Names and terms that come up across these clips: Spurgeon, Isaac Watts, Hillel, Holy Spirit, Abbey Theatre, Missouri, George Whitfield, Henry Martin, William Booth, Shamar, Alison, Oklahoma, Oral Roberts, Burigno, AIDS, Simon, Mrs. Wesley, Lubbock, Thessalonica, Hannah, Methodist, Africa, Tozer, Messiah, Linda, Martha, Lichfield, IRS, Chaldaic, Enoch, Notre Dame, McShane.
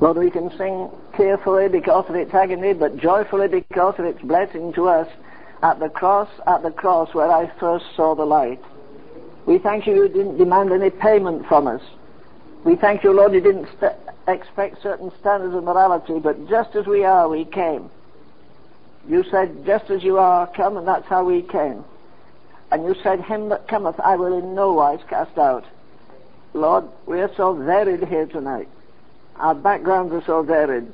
Lord, we can sing tearfully because of its agony, but joyfully because of its blessing to us at the cross where I first saw the light. We thank you didn't demand any payment from us. We thank you, Lord, you didn't expect certain standards of morality, but just as we are, we came. You said, just as you are, come, and that's how we came. And you said, him that cometh I will in no wise cast out. Lord, we are so varied here tonight. Our backgrounds are so varied.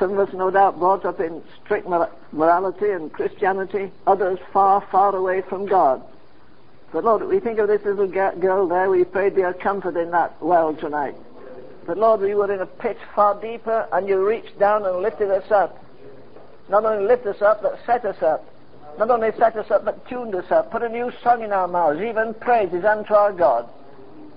Some of us no doubt brought up in strict morality and Christianity, others far, far away from God. But Lord, we think of this little girl there, we pray be her comfort in that well tonight. But Lord, we were in a pit far deeper, and you reached down and lifted us up. Not only lift us up, but set us up. Not only set us up, but tuned us up, put a new song in our mouths, even praises unto our God.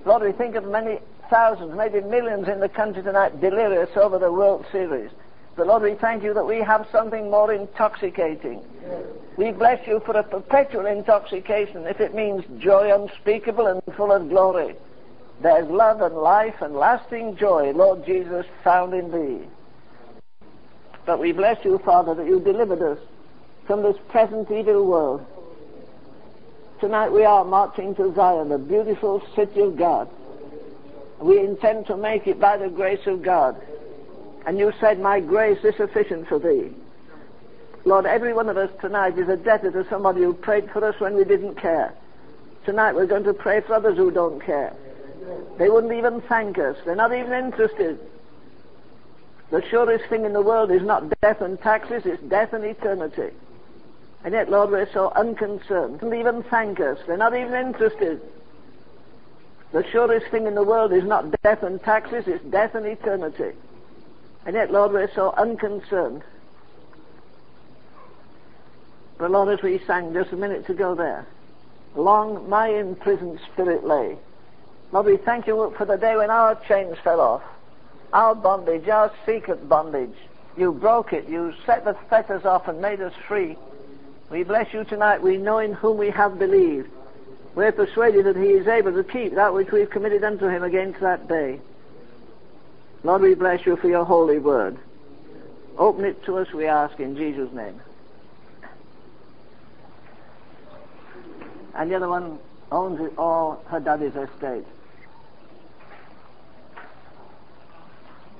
Lord, we think of many thousands, maybe millions in the country tonight delirious over the World Series. But Lord, we thank you that we have something more intoxicating. We bless you for a perpetual intoxication, if it means joy unspeakable and full of glory. There's love and life and lasting joy, Lord Jesus, found in thee. But we bless you, Father, that you delivered us from this present evil world. Tonight we are marching to Zion, the beautiful city of God. We intend to make it by the grace of God. And you said, my grace is sufficient for thee. Lord, every one of us tonight is a debtor to somebody who prayed for us when we didn't care. Tonight we're going to pray for others who don't care. They wouldn't even thank us. They're not even interested. The surest thing in the world is not death and taxes, it's death and eternity. And yet, Lord, we're so unconcerned. They don't even thank us. They're not even interested. The surest thing in the world is not death and taxes, it's death and eternity. And yet, Lord, we're so unconcerned. But Lord, as we sang just a minute ago there, long my imprisoned spirit lay. Lord, we thank you for the day when our chains fell off. Our bondage, our secret bondage. You broke it. You set the fetters off and made us free. We bless you tonight. We know in whom we have believed. We're persuaded that he is able to keep that which we've committed unto him against that day. Lord, we bless you for your holy word. Open it to us, we ask, in Jesus' name. And the other one owns it all, her daddy's estate.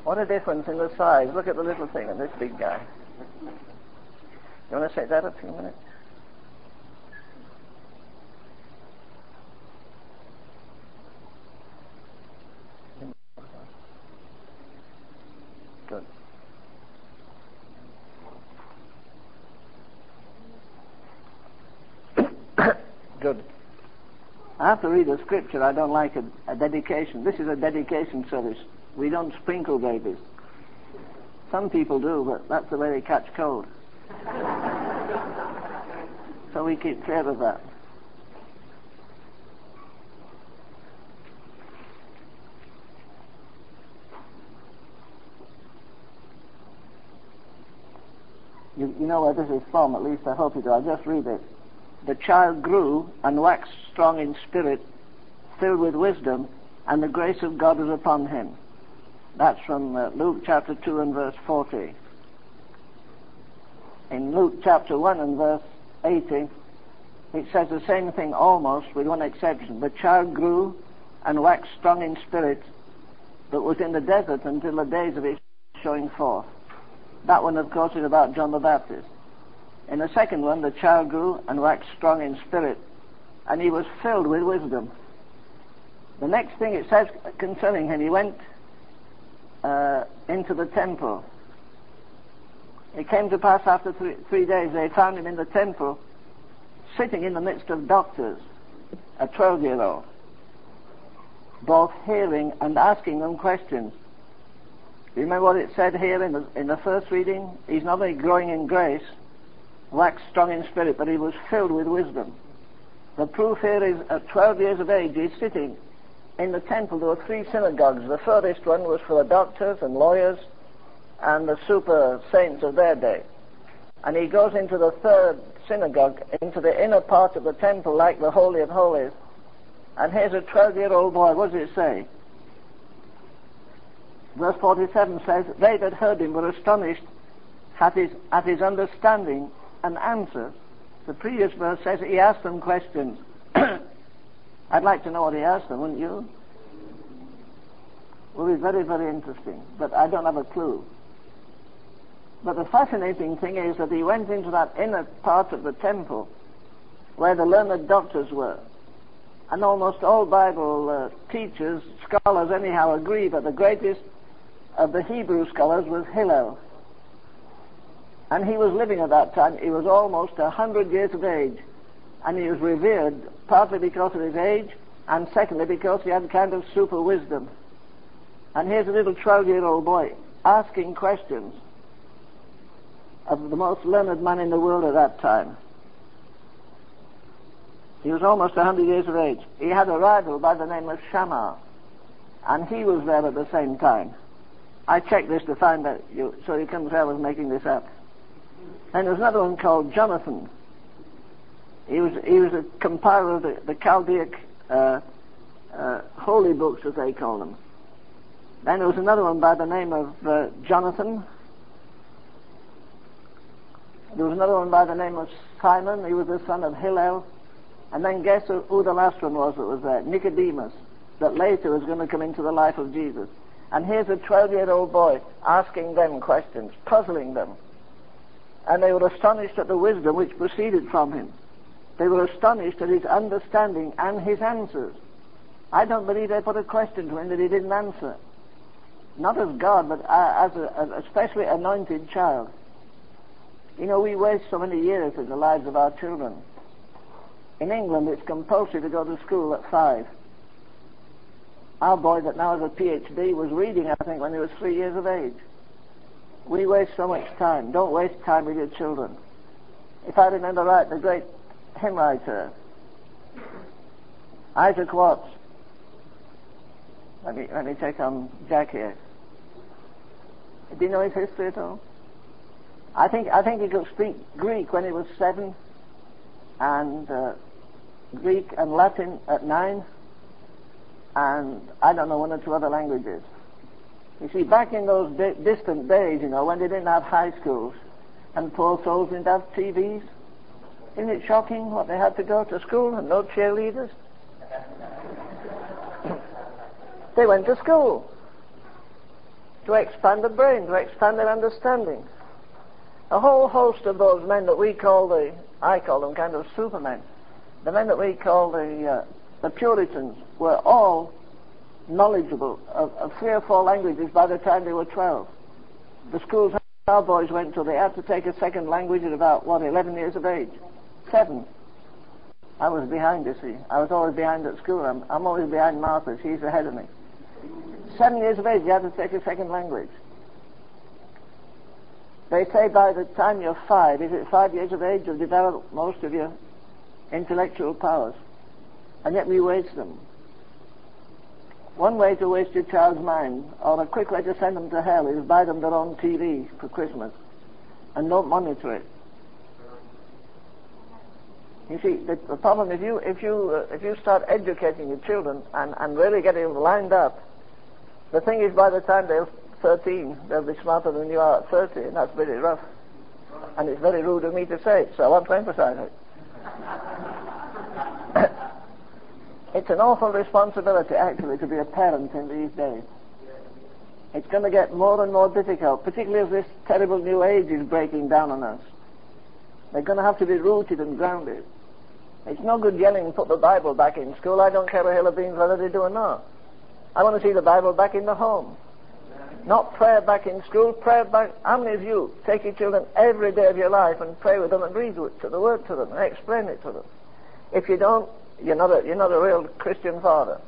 What a difference in the size. Look at the little thing and this big guy. You want to set that up for a minute? Good. Good. I have to read a scripture. I don't like a dedication. This is a dedication service. We don't sprinkle babies. Some people do, but that's the way they catch cold. So we keep clear of that. You know where this is from, at least I hope you do. I'll just read it. The child grew and waxed strong in spirit, filled with wisdom, and the grace of God was upon him. That's from Luke chapter 2 and verse 40. In Luke chapter 1 and verse 80, it says the same thing almost, with one exception. The child grew and waxed strong in spirit, but was in the desert until the days of his showing forth. That one, of course, is about John the Baptist. In the second one, the child grew and waxed strong in spirit, and he was filled with wisdom. The next thing it says concerning him, he went into the temple. It came to pass after three days they found him in the temple, sitting in the midst of doctors, a 12-year-old, both hearing and asking them questions. Remember what it said here in the first reading? He's not only growing in grace, waxed strong in spirit, but he was filled with wisdom. The proof here is at 12 years of age he's sitting in the temple. There were three synagogues. The furthest one was for the doctors and lawyers and the super saints of their day. And he goes into the third synagogue, into the inner part of the temple like the Holy of Holies. And here's a 12-year-old boy. What does it say? verse 47 says, "They that heard him were astonished at his understanding and answer." The previous verse says he asked them questions. I'd like to know what he asked them, wouldn't you? Well, it's very, very interesting, but I don't have a clue. But the fascinating thing is that he went into that inner part of the temple where the learned doctors were. And almost all Bible teachers, scholars anyhow, agree that the greatest of the Hebrew scholars was Hillel. And he was living at that time. He was almost 100 years of age. And he was revered partly because of his age and secondly because he had a kind of super wisdom. And here's a little 12-year-old boy asking questions of the most learned man in the world at that time. He was almost 100 years of age. He had a rival by the name of Shamar, and he was there at the same time. I checked this to find out, so you couldn't say I was making this up. Then there was another one called Jonathan. He was a compiler of the Chaldaic holy books, as they call them. Then there was another one by the name of Jonathan. There was another one by the name of Simon. He was the son of Hillel. And then guess who the last one was that was there? Nicodemus, that later was going to come into the life of Jesus. And here's a 12-year-old boy asking them questions, puzzling them. And they were astonished at the wisdom which proceeded from him. They were astonished at his understanding and his answers. I don't believe they put a question to him that he didn't answer. Not as God, but as a specially anointed child. You know, we waste so many years in the lives of our children. In England, it's compulsory to go to school at 5. Our boy that now has a PhD was reading, I think, when he was 3 years of age. We waste so much time. Don't waste time with your children. If I remember right, the great hymn writer, Isaac Watts. Let me check on Jack here. Do you know his history at all? I think he could speak Greek when he was 7, and Greek and Latin at 9, and I don't know, one or two other languages. You see, back in those distant days, you know, when they didn't have high schools and poor souls didn't have TVs, isn't it shocking what they had to go to school and no cheerleaders? They went to school to expand the brain, to expand their understanding. A whole host of those men that we call I call them kind of supermen, the men that we call the Puritans, were all knowledgeable of 3 or 4 languages by the time they were 12. The schools our boys went to, they had to take a second language at about, 11 years of age? 7. I was behind, you see. I was always behind at school. I'm always behind Martha. She's ahead of me. 7 years of age, you had to take a second language. They say by the time you're 5, is it 5 years of age, you've developed most of your intellectual powers. And yet we waste them. One way to waste your child's mind, or a quick way to send them to hell, is buy them their own TV for Christmas and don't monitor it. You see, the problem, if you start educating your children and really getting them lined up, the thing is, by the time they're 13, they'll be smarter than you are at 30, and that's very rough. And it's very rude of me to say it, so I want to emphasize it. It's an awful responsibility, actually, to be a parent in these days. It's going to get more and more difficult, particularly as this terrible new age is breaking down on us. They're going to have to be rooted and grounded. It's no good yelling, put the Bible back in school. I don't care a hill of beans whether they do or not. I want to see the Bible back in the home. Not prayer back in school, prayer back... How many of you take your children every day of your life and pray with them and read the Word to them and explain it to them? If you don't, you're not a real Christian father.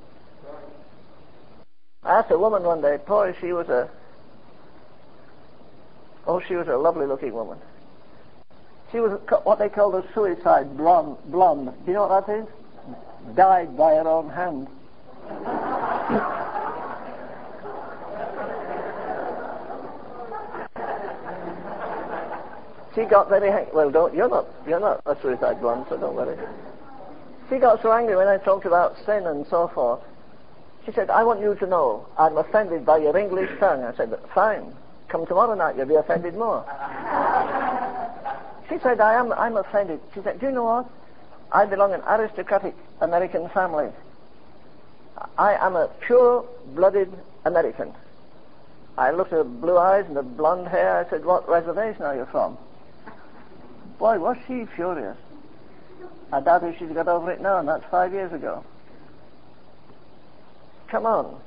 I asked a woman one day, boy, she was a lovely looking woman. She was what they called a suicide blonde. Do you know what that is? Died by her own hand. She got very... Well, you're not a suicide blonde, so don't worry. She got so angry when I talked about sin and so forth She said, I want you to know I'm offended by your English tongue. I said, fine, come tomorrow night, you'll be offended more. She said, I'm offended. She said, do you know what? I belong in an aristocratic American family. I am a pure-blooded American. I looked at her blue eyes and her blonde hair. I said, what reservation are you from? Boy, was she furious. I doubt if she's got over it now, and that's 5 years ago. Come on.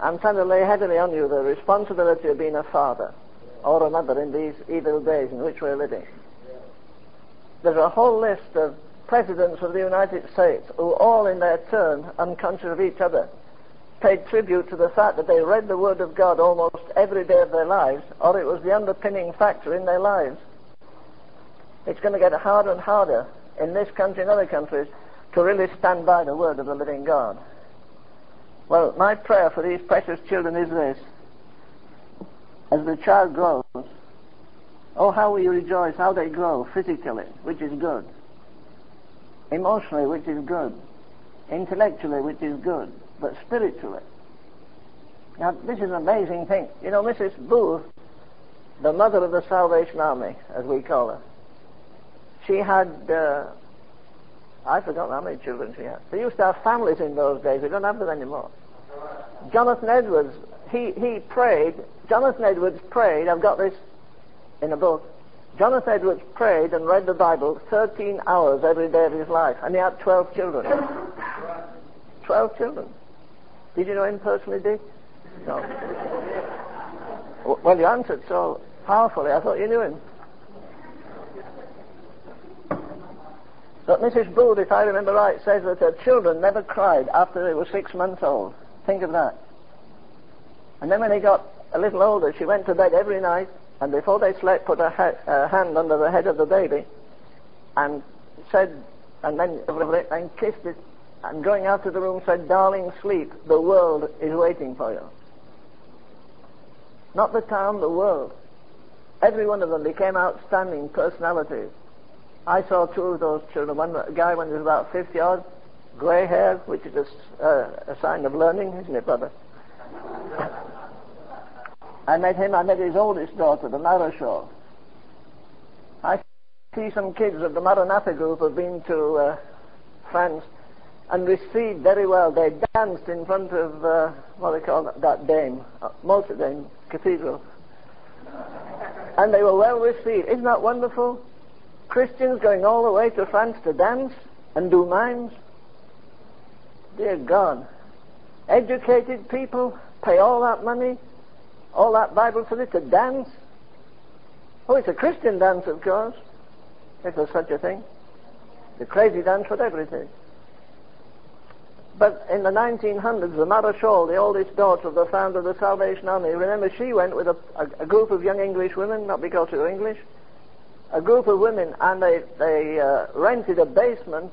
I'm trying to lay heavily on you the responsibility of being a father or a mother in these evil days in which we're living. There's a whole list of presidents of the United States who all in their turn, unconscious of each other, paid tribute to the fact that they read the Word of God almost every day of their lives, or it was the underpinning factor in their lives. It's going to get harder and harder in this country and other countries to really stand by the Word of the living God. Well, my prayer for these precious children is this: as the child grows, oh how we rejoice, how they grow physically, which is good, emotionally, which is good, intellectually, which is good, but spiritually. Now, this is an amazing thing. You know, Mrs. Booth, the mother of the Salvation Army, as we call her, she had, I forgot how many children she had. They used to have families in those days. We don't have them anymore. Jonathan Edwards, Jonathan Edwards prayed, I've got this in a book, Jonathan Edwards prayed and read the Bible 13 hours every day of his life, and he had 12 children. 12 children. Did you know him personally, Dick? No. Well, you answered so powerfully, I thought you knew him. But Mrs. Booth, if I remember right, says that her children never cried after they were 6 months old. Think of that. And then when they got a little older, she went to bed every night, and before they slept, put her hand under the head of the baby, and said, and then kissed it, and going out of the room said, darling, sleep, the world is waiting for you. Not the town, the world. Every one of them became outstanding personalities. I saw two of those children. One guy, when he was about 50 odd, grey hair, which is a sign of learning, isn't it, brother? I met his oldest daughter, the Maréchale. I see some kids of the Maranatha group who have been to France and received very well. They danced in front of, what do they call that dame, Notre Dame Cathedral. And they were well received. Isn't that wonderful? Christians going all the way to France to dance and do mimes. Dear God. Educated people pay all that money, all that Bible study to dance. Oh, it's a Christian dance, of course, if there's such a thing. The crazy dance, whatever it is. But in the 1900s, the Maréchale, the oldest daughter of the founder of the Salvation Army, remember she went with a group of young English women, not because they were English, a group of women, and they rented a basement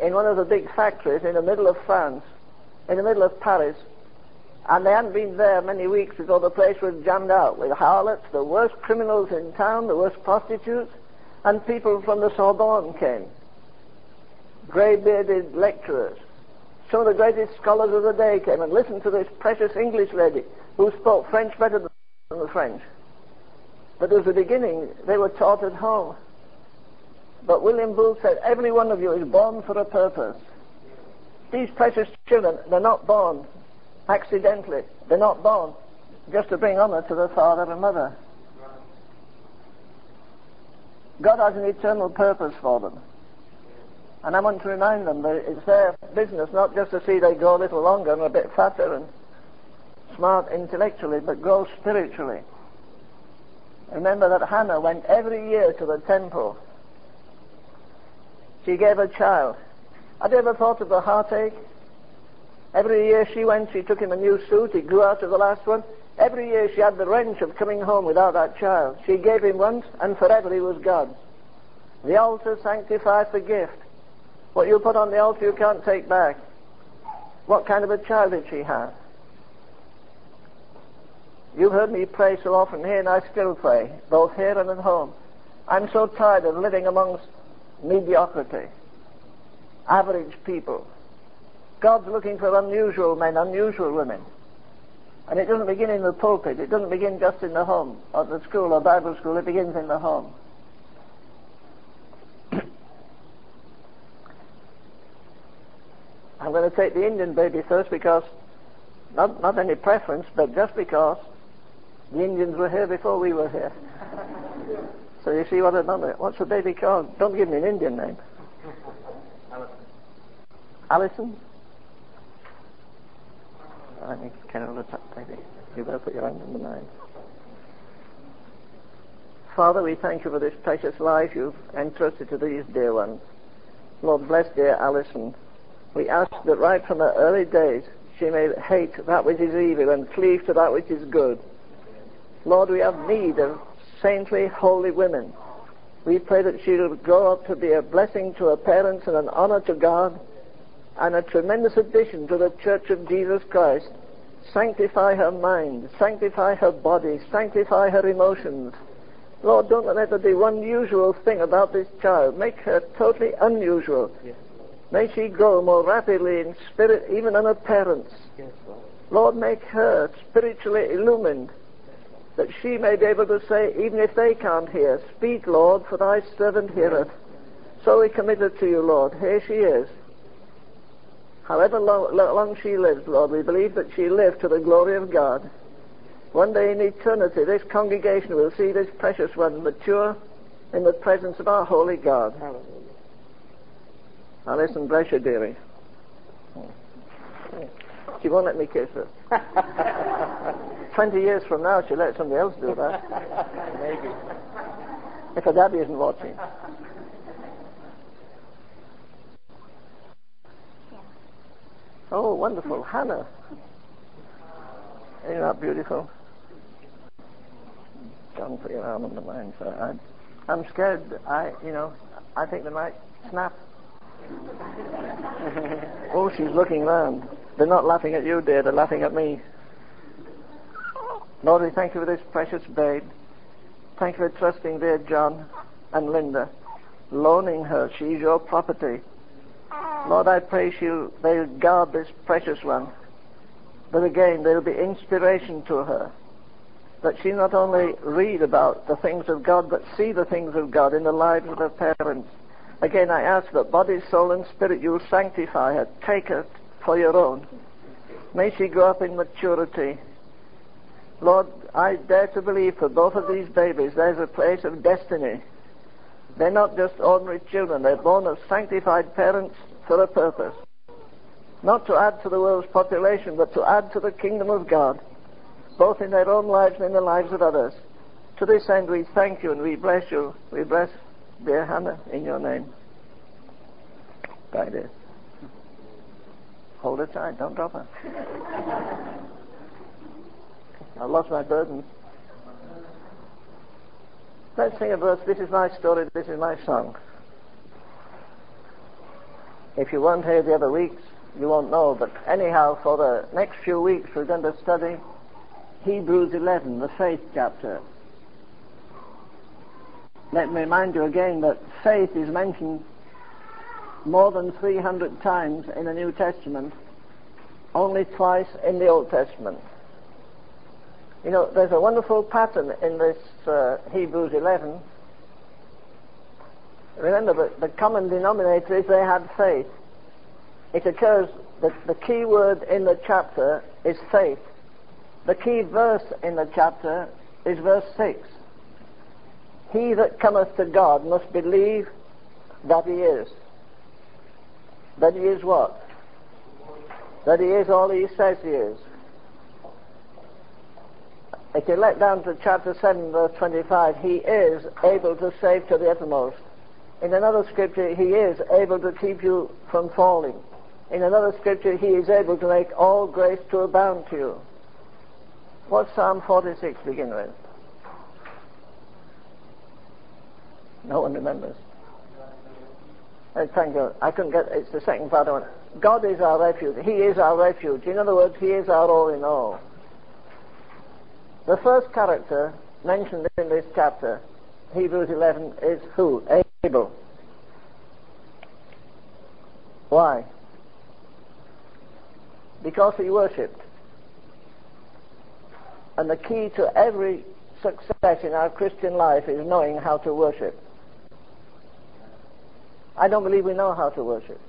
in one of the big factories in the middle of France, in the middle of Paris, and they hadn't been there many weeks before the place was jammed out with harlots, the worst criminals in town, the worst prostitutes, and people from the Sorbonne came. Grey-bearded lecturers. Some of the greatest scholars of the day came and listened to this precious English lady who spoke French better than the French. But at the beginning, they were taught at home. But William Booth said, every one of you is born for a purpose. These precious children, they're not born accidentally. They're not born just to bring honor to their father and mother. God has an eternal purpose for them. And I want to remind them that it's their business not just to see they grow a little longer and a bit fatter and smart intellectually, but grow spiritually. Remember that Hannah went every year to the temple. She gave a child. Had you ever thought of the heartache? Every year she went, she took him a new suit, he grew out of the last one. Every year she had the wrench of coming home without that child. She gave him once, and forever he was God's. The altar sanctifies the gift. What you put on the altar you can't take back. What kind of a child did she have? You've heard me pray so often here, and I still pray, both here and at home. I'm so tired of living amongst mediocrity, average people. God's looking for unusual men, unusual women. And it doesn't begin in the pulpit. It doesn't begin just in the home or the school or Bible school. It begins in the home. I'm going to take the Indian baby first because, not any preference, but just because the Indians were here before we were here. So you see what a number. What's the baby called? Don't give me an Indian name. Alison? I think Carol is up, baby. You better put your hand on the line. Father, we thank you for this precious life you've entrusted to these dear ones. Lord, bless dear Alison. We ask that right from her early days she may hate that which is evil and cleave to that which is good. Lord, we have need of saintly, holy women. We pray that she will grow up to be a blessing to her parents and an honor to God, and a tremendous addition to the Church of Jesus Christ. Sanctify her mind, sanctify her body, sanctify her emotions. Lord, don't let there be one usual thing about this child. Make her totally unusual. Yes. May she grow more rapidly in spirit even than her parents. Yes, Lord. Lord, make her spiritually illumined, that she may be able to say, even if they can't hear, "Speak, Lord, for thy servant heareth." Yes. So we commit her to you, Lord. Here she is. However long she lives, Lord, we believe that she lived to the glory of God. One day in eternity, this congregation will see this precious one mature in the presence of our holy God. Hallelujah. Alison, bless you, dearie. She won't let me kiss her. 20 years from now, she'll let somebody else do that. Maybe. If her daddy isn't watching. Oh, wonderful. Hannah. Isn't that beautiful? John, put your arm on the line. So I'm scared. I think they might snap. Oh, she's looking round. They're not laughing at you, dear. They're laughing at me. Lord, we thank you for this precious babe. Thank you for trusting dear John and Linda, loaning her. She's your property. Lord, I praise you, they'll guard this precious one. But again, there'll be inspiration to her, that she not only read about the things of God, but see the things of God in the lives of her parents. Again, I ask that body, soul, and spirit, you sanctify her, take her for your own. May she grow up in maturity. Lord, I dare to believe for both of these babies there's a place of destiny. They're not just ordinary children. They're born of sanctified parents for a purpose. Not to add to the world's population, but to add to the kingdom of God, both in their own lives and in the lives of others. To this end, we thank you and we bless you. We bless dear Hannah in your name. Bye, dear. Hold her tight. Don't drop her. I lost my burden. Let's sing a verse. This is my story, this is my song. If you weren't here the other weeks, you won't know, but anyhow, for the next few weeks we're going to study Hebrews 11, the faith chapter. Let me remind you again that faith is mentioned more than 300 times in the New Testament, only twice in the Old Testament. You know, there's a wonderful pattern in this Hebrews 11. Remember that the common denominator is they had faith. It occurs that the key word in the chapter is faith. The key verse in the chapter is verse 6. He that cometh to God must believe that he is. That he is what? That he is all he says he is. If you let down to chapter 7, verse 25, he is able to save to the uttermost. In another scripture, he is able to keep you from falling. In another scripture, he is able to make all grace to abound to you. What's Psalm 46 begin with? No one remembers. Thank you. I couldn't get it's the second part of it. God is our refuge. He is our refuge. In other words, he is our all in all. The first character mentioned in this chapter, Hebrews 11, is who? Abel. Why? because he worshipped. And the key to every success in our Christian life is knowing how to worship. I don't believe we know how to worship.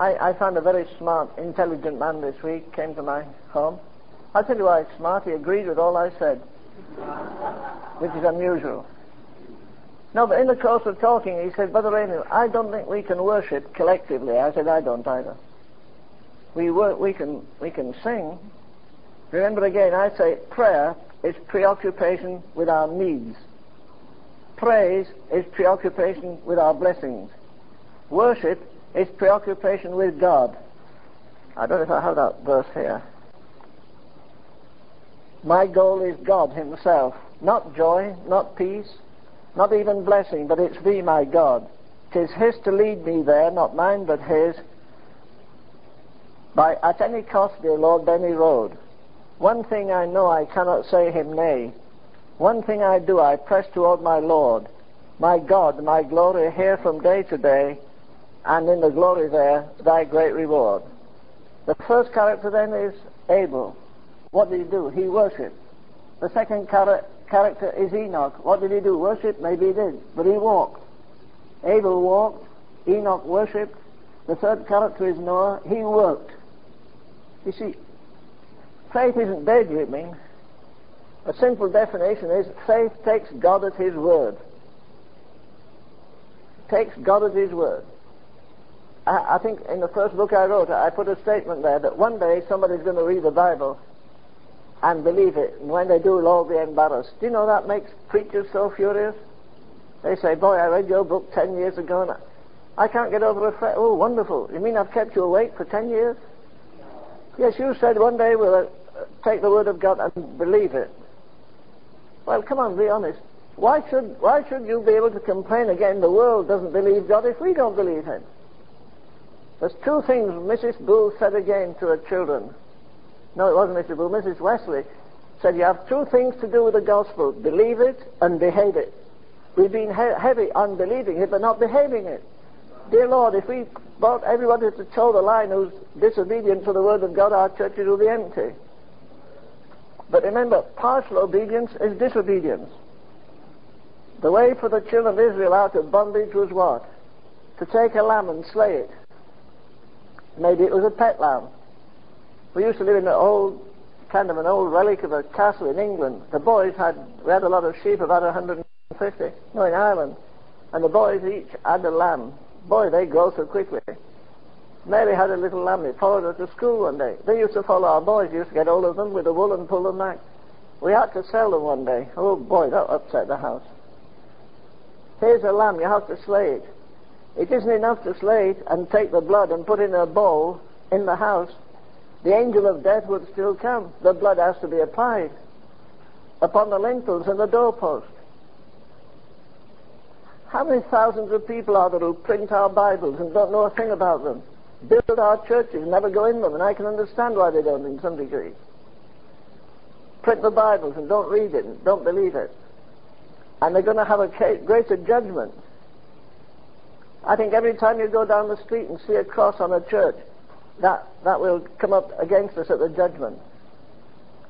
I found a very smart, intelligent man this week, came to my home. I'll tell you why he's smart. He agreed with all I said, which is unusual. No, but in the course of talking, he said, "Brother Raymond, I don't think we can worship collectively." I said, "I don't either. We can sing." Remember again, I say prayer is preoccupation with our needs. Praise is preoccupation with our blessings. Worship is preoccupation with God. I don't know if I have that verse here. My goal is God himself. Not joy, not peace, not even blessing, but it's thee, my God. 'Tis his to lead me there, not mine but his. By at any cost, dear Lord, by any road. One thing I know, I cannot say him nay. One thing I do, I press toward my Lord. My God, my glory here from day to day, and in the glory there, thy great reward. The first character then is Abel. What did he do? He worshipped. The second character is Enoch. What did he do? Worship? Maybe he did. But he walked. Abel walked. Enoch worshipped. The third character is Noah. He worked. You see, faith isn't daydreaming. A simple definition is faith takes God at his word. Takes God at his word. I think in the first book I wrote, I put a statement there that one day somebody's going to read the Bible and believe it, and when they do, they'll all be embarrassed. Do you know that makes preachers so furious? They say, "Boy, I read your book 10 years ago and I can't get over a fret." Oh, wonderful. You mean I've kept you awake for 10 years? Yes, you said one day we'll take the word of God and believe it. Well, come on, be honest. Why should you be able to complain again the world doesn't believe God if we don't believe him? There's two things Mrs. Booth said again to her children. No, it wasn't Mrs. Booth. Mrs. Wesley said, "You have two things to do with the gospel. Believe it and behave it." We've been heavy on believing it but not behaving it. Dear Lord, if we brought everybody to toe the line who's disobedient to the word of God, our churches will be empty. But remember, partial obedience is disobedience. The way for the children of Israel out of bondage was what? To take a lamb and slay it. Maybe it was a pet lamb. We used to live in an old relic of a castle in England. The boys we had a lot of sheep, about 150. No, in Ireland. And the boys each had a lamb. Boy, they grow so quickly. Mary had a little lamb. They followed her to school one day. They used to follow our boys. They used to get all of them with the wool and pull them back. We had to sell them one day. Oh boy, that upset the house. Here's a lamb. You have to slay it. It isn't enough to slay it and take the blood and put in a bowl in the house. The angel of death would still come. The blood has to be applied upon the lintels and the doorpost. How many thousands of people are there who print our Bibles and don't know a thing about them? Build our churches, never go in them, and I can understand why they don't in some degree. Print the Bibles and don't read it and don't believe it. And they're going to have a greater judgment. I think every time you go down the street and see a cross on a church, that will come up against us at the judgment.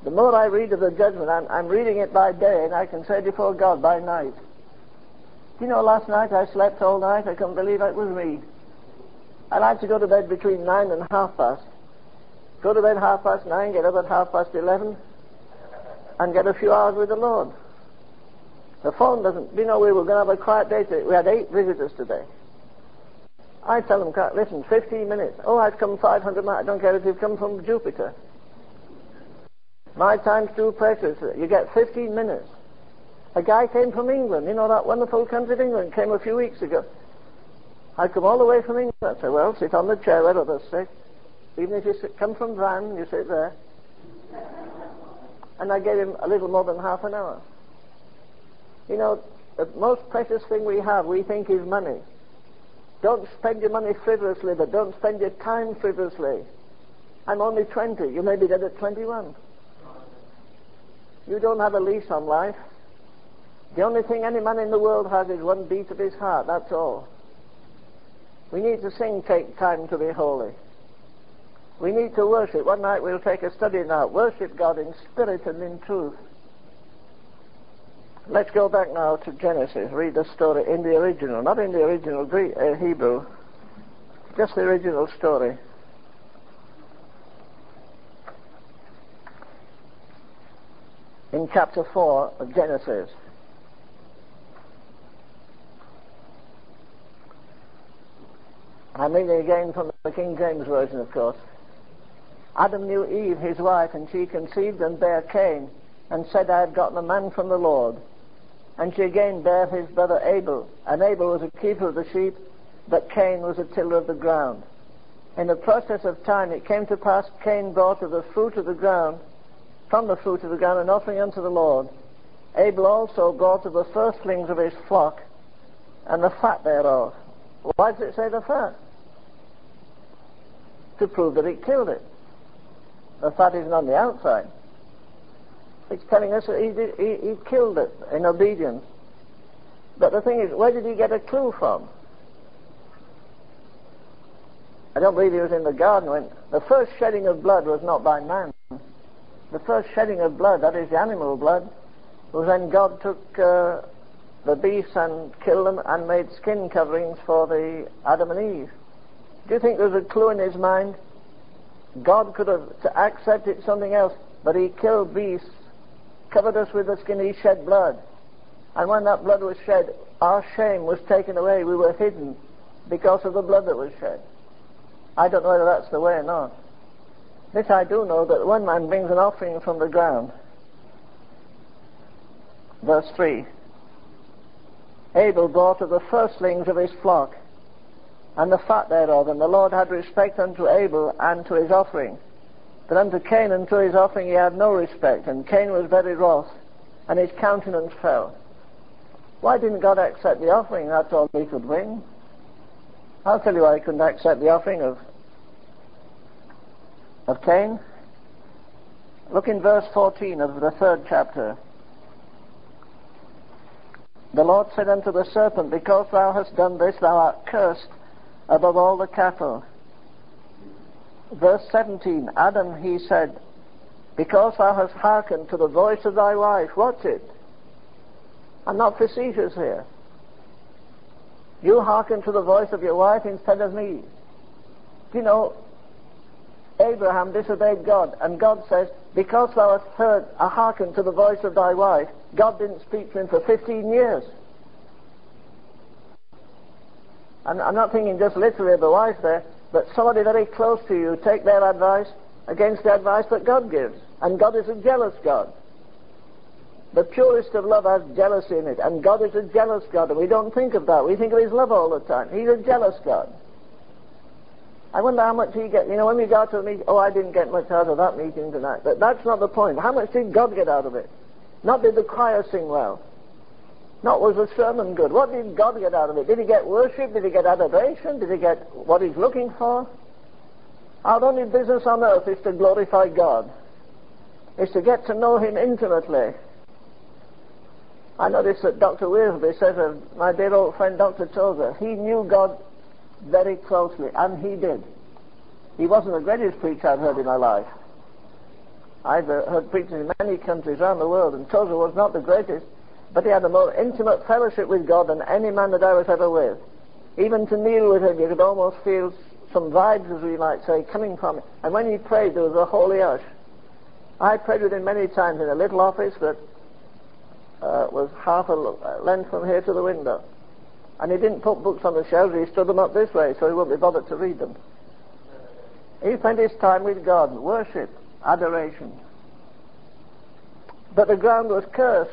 The more I read of the judgment, I'm reading it by day and I can say before God by night. You know, last night I slept all night. I couldn't believe it was me. I like to go to bed between 9 and half past. Go to bed half past 9, get up at half past 11, and get a few hours with the Lord. The phone doesn't... You know, we were going to have a quiet day today. We had 8 visitors today. I tell them, listen, 15 minutes. Oh, I've come 500 miles. I don't care if you've come from Jupiter. My time's too precious. You get 15 minutes. A guy came from England, you know, that wonderful country of England, came a few weeks ago. I'd come all the way from England. I said, well, sit on the chair where others sit. Even if you come from Van, you sit there. And I gave him a little more than half an hour. You know, the most precious thing we have, we think, is money. Don't spend your money frivolously, but don't spend your time frivolously. I'm only 20. You may be dead at 21. You don't have a lease on life. The only thing any man in the world has is one beat of his heart, that's all. We need to sing, take time to be holy. We need to worship. One night we'll take a study now. Worship God in spirit and in truth. Let's go back now to Genesis. Read the story in the original. Not in the original Greek, Hebrew. Just the original story. In chapter 4 of Genesis. I'm reading again from the King James Version, of course. Adam knew Eve, his wife, and she conceived and bare Cain, and said, I have gotten a man from the Lord. And she again bare his brother Abel. And Abel was a keeper of the sheep, but Cain was a tiller of the ground. In the process of time it came to pass, Cain brought of the fruit of the ground, from the fruit of the ground, an offering unto the Lord. Abel also brought of the firstlings of his flock, and the fat thereof. Why does it say the fat? To prove that it killed it. The fat isn't on the outside. It's telling us that he killed it in obedience. But the thing is, where did he get a clue from? I don't believe he was in the garden when the first shedding of blood was not by man. The first shedding of blood, that is the animal blood, was when God took the beasts and killed them and made skin coverings for the Adam and Eve. Do you think there was a clue in his mind? God could have to accept it something else, but he killed beasts, covered us with the skin, he shed blood. And when that blood was shed, our shame was taken away. We were hidden because of the blood that was shed. I don't know whether that's the way or not. This I do know, that one man brings an offering from the ground. Verse 3. Abel brought of the firstlings of his flock, and the fat thereof, and the Lord had respect unto Abel and to his offering. But unto Cain and to his offering he had no respect, and Cain was very wroth, and his countenance fell. Why didn't God accept the offering? That's all he could bring. I'll tell you why he couldn't accept the offering of Cain. Look in verse 14 of the third chapter. The Lord said unto the serpent, because thou hast done this, thou art cursed above all the cattle. Verse 17, Adam, he said, because thou hast hearkened to the voice of thy wife. Watch it. I'm not facetious here. You hearken to the voice of your wife instead of me. You know, Abraham disobeyed God, and God says, because thou hast hearkened to the voice of thy wife. God didn't speak to him for 15 years. And I'm not thinking just literally of the wife there, but somebody very close to you, take their advice against the advice that God gives. And God is a jealous God. The purest of love has jealousy in it, and God is a jealous God, and we don't think of that. We think of his love all the time. He's a jealous God. I wonder how much he gets. You know, when we go to a meeting, oh, I didn't get much out of that meeting tonight. But that's not the point. How much did God get out of it? Not did the choir sing well. Not was the sermon good. What did God get out of it? Did he get worship? Did he get adoration? Did he get what he's looking for? Our only business on earth is to glorify God. Is to get to know him intimately. I noticed that Dr. Wearsby says of my dear old friend Dr. Tozer, he knew God very closely, and he did. He wasn't the greatest preacher I've heard in my life. I've heard preachers in many countries around the world, and Tozer was not the greatest, but he had a more intimate fellowship with God than any man that I was ever with. Even to kneel with him, you could almost feel some vibes, as we might say, coming from him. And when he prayed, there was a holy hush. I prayed with him many times in a little office that was half a length from here to the window. And he didn't put books on the shelves, he stood them up this way, so he wouldn't be bothered to read them. He spent his time with God, worship, adoration. But the ground was cursed.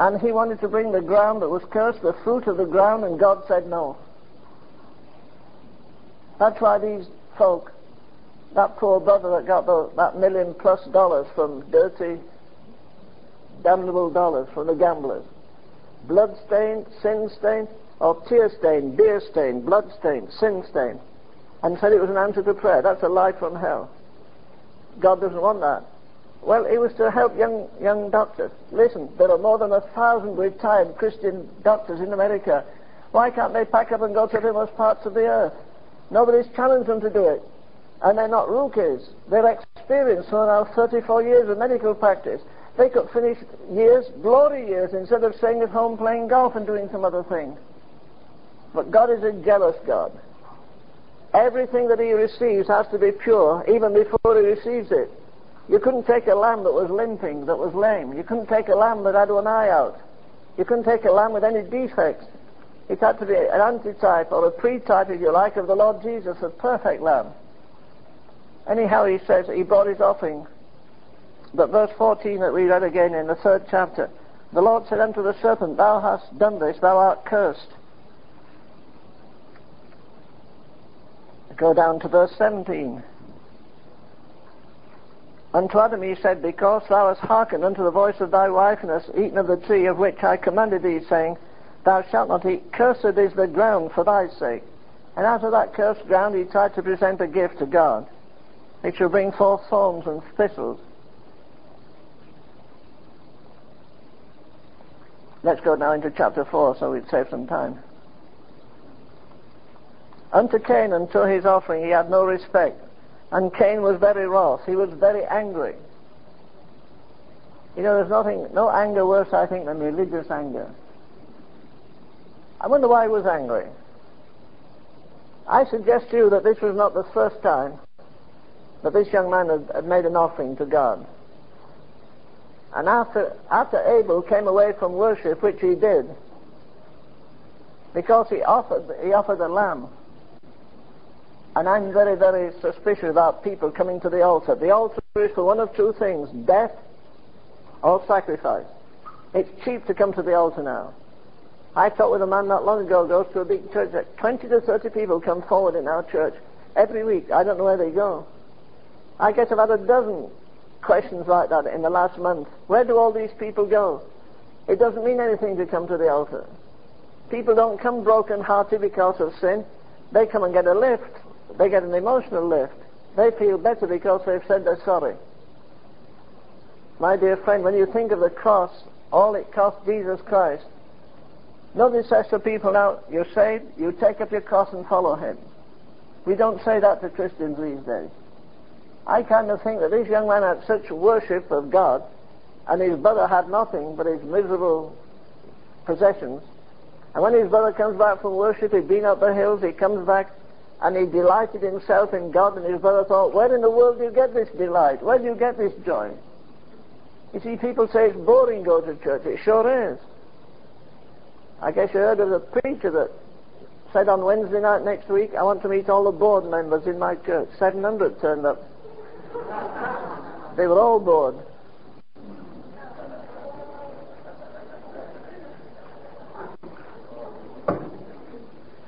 And he wanted to bring the ground that was cursed, the fruit of the ground, and God said no. That's why these folk, that poor brother that got that $1 million+ from dirty, damnable dollars from the gamblers, blood-stained, sin-stained, or tear-stained, beer-stained, blood-stained, sin-stained, and said it was an answer to prayer. That's a lie from hell. God doesn't want that. Well, it was to help young doctors. Listen, there are more than 1,000 retired Christian doctors in America Why can't they pack up and go to remote parts of the earth? Nobody's challenged them to do it. And they're not rookies. They're experienced. So now 34 years of medical practice. They could finish years, glory years, instead of staying at home playing golf and doing some other thing. But God is a jealous God. Everything that he receives has to be pure, even before he receives it. You couldn't take a lamb that was limping, that was lame. You couldn't take a lamb that had one eye out. You couldn't take a lamb with any defects. It had to be an antitype or a pre-type, if you like, of the Lord Jesus, a perfect lamb. Anyhow, he says he brought his offering. But verse 14 that we read again in the 3rd chapter, the Lord said unto the serpent, Thou hast done this, thou art cursed. Go down to verse 17. Unto Adam he said, Because thou hast hearkened unto the voice of thy wife, and hast eaten of the tree of which I commanded thee, saying, Thou shalt not eat, cursed is the ground for thy sake. And out of that cursed ground he tried to present a gift to God. It shall bring forth thorns and thistles. Let's go now into chapter 4, so we'd save some time. Unto Cain and to his offering he had no respect, and Cain was very wroth. He was very angry. You know, there's no anger worse, I think, than religious anger. I wonder why he was angry. I suggest to you that this was not the first time that this young man had made an offering to God. And after Abel came away from worship, which he did, because he offered a lamb. And I'm very, very suspicious about people coming to the altar. The altar is for one of two things, death or sacrifice. It's cheap to come to the altar now. I talked with a man not long ago, goes to a big church, that 20 to 30 people come forward in our church every week. I don't know where they go. I guess about a dozen questions like that in the last month. Where do all these people go? It doesn't mean anything to come to the altar. People don't come broken-hearted because of sin. They come and get a lift. They get an emotional lift. They feel better because they've said they're sorry. My dear friend, when you think of the cross, all it cost Jesus Christ. Nobody says to people now, you're saved, you take up your cross and follow him. We don't say that to Christians these days. I kind of think that this young man had such worship of God, and his brother had nothing but his miserable possessions. And when his brother comes back from worship, he'd been up the hills, he comes back, and he delighted himself in God, and his brother thought, where in the world do you get this delight? Where do you get this joy? You see, people say it's boring going to church. It sure is. I guess you heard of the preacher that said on Wednesday night next week, I want to meet all the board members in my church. 700 turned up. They were all bored.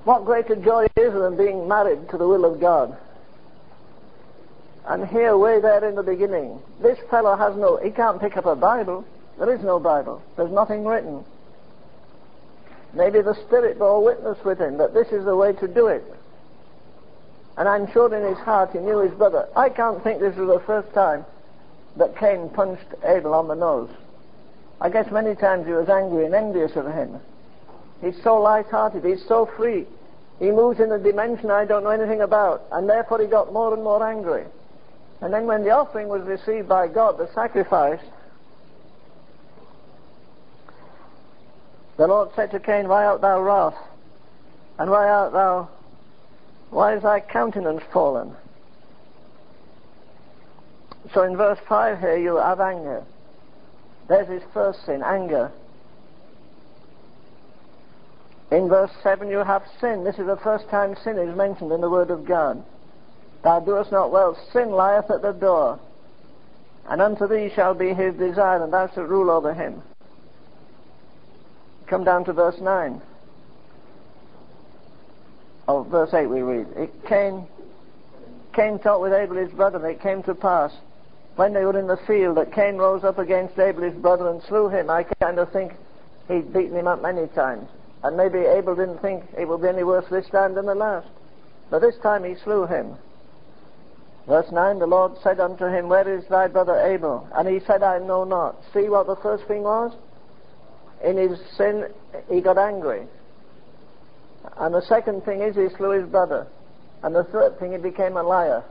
What greater joy is there than being married to the will of God? And here, way there in the beginning, this fellow he can't pick up a Bible. There is no Bible. There's nothing written. Maybe the Spirit bore witness with him that this is the way to do it. And I'm sure in his heart he knew his brother. I can't think this was the first time that Cain punched Abel on the nose. I guess many times he was angry and envious of him. He's so light-hearted, he's so free. He moves in a dimension I don't know anything about, and therefore he got more and more angry. And then when the offering was received by God, the sacrifice, the Lord said to Cain, Why art thou wroth? And why is thy countenance fallen? So in verse 5 here you have anger. There's his first sin, anger. In verse 7 you have sin. This is the first time sin is mentioned in the Word of God. Thou doest not well, sin lieth at the door. And unto thee shall be his desire, and thou shalt rule over him. Come down to verse 9. Oh, verse 8 we read. Cain talked with Abel his brother, and it came to pass, when they were in the field, that Cain rose up against Abel his brother and slew him. I kind of think he'd beaten him up many times. And maybe Abel didn't think it would be any worse this time than the last. But this time he slew him. Verse 9, the Lord said unto him, Where is thy brother Abel? And he said, I know not. See what the first thing was? In his sin, he got angry. And the second thing is he slew his brother. And the third thing, he became a liar.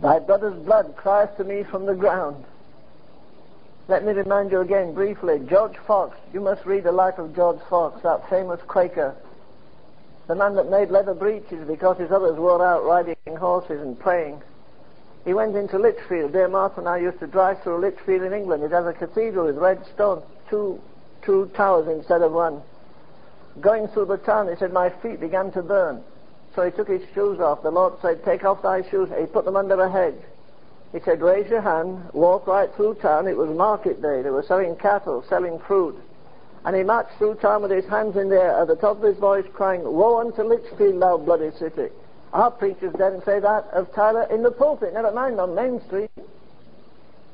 Thy brother's blood cries to me from the ground. Let me remind you again briefly, George Fox. You must read the life of George Fox, that famous Quaker. The man that made leather breeches because his others were out riding horses and praying. He went into Lichfield. Dear Martha and I used to drive through Lichfield in England. It has a cathedral with red stone, two towers instead of one. Going through the town, he said, my feet began to burn. So he took his shoes off. The Lord said, take off thy shoes. He put them under a hedge. He said, raise your hand, walk right through town. It was market day. They were selling cattle, selling fruit. And he marched through town with his hands in the air, at the top of his voice, crying, woe unto Lichfield, thou bloody city. Our preachers then say that of Tyler in the pulpit, never mind on Main Street.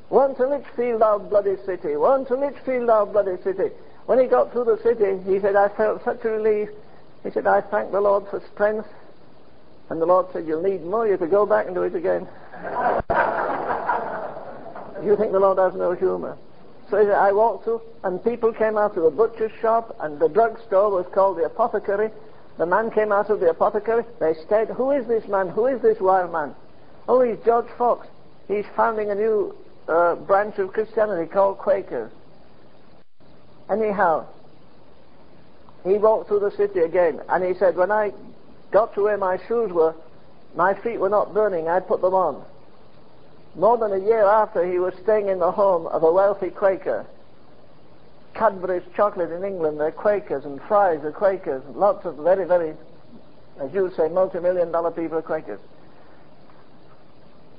Woe unto Lichfield, thou bloody city. Woe unto Lichfield, thou bloody city. When he got through the city, he said, I felt such a relief. He said, I thank the Lord for strength. And the Lord said, you'll need more. You could go back and do it again. You think the Lord has no humor? So he said, I walked through, and people came out of the butcher's shop, and the drugstore was called the apothecary. The man came out of the apothecary. They said, who is this man? Who is this wild man? Oh, he's George Fox. He's founding a new branch of Christianity called Quakers. Anyhow, he walked through the city again, and he said, when I got to where my shoes were, my feet were not burning. I put them on. More than a year after, he was staying in the home of a wealthy Quaker. Cadbury's chocolate in England, they're Quakers, and Fries are Quakers. Lots of very, very, as you say, multi-million-dollar people are Quakers.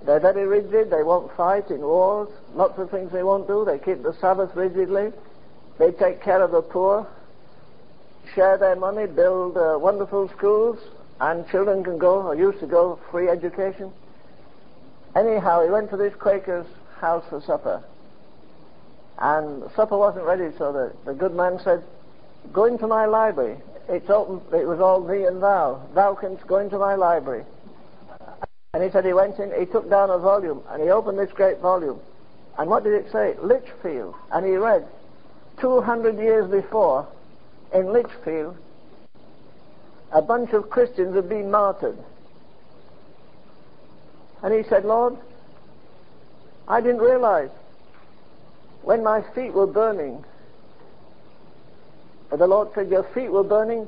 They're very rigid. They won't fight in wars. Lots of things they won't do. They keep the Sabbath rigidly. They take care of the poor, share their money, build wonderful schools, and children can go, or used to go, free education. Anyhow, he went to this Quaker's house for supper. And supper wasn't ready, so the good man said, go into my library. It's open. It was all thee and thou. Thou canst go into my library. And he said he went in, he took down a volume, and he opened this great volume. And what did it say? Lichfield. And he read, 200 years before, in Lichfield, a bunch of Christians had been martyred. And he said, Lord, I didn't realize when my feet were burning. But the Lord said, your feet were burning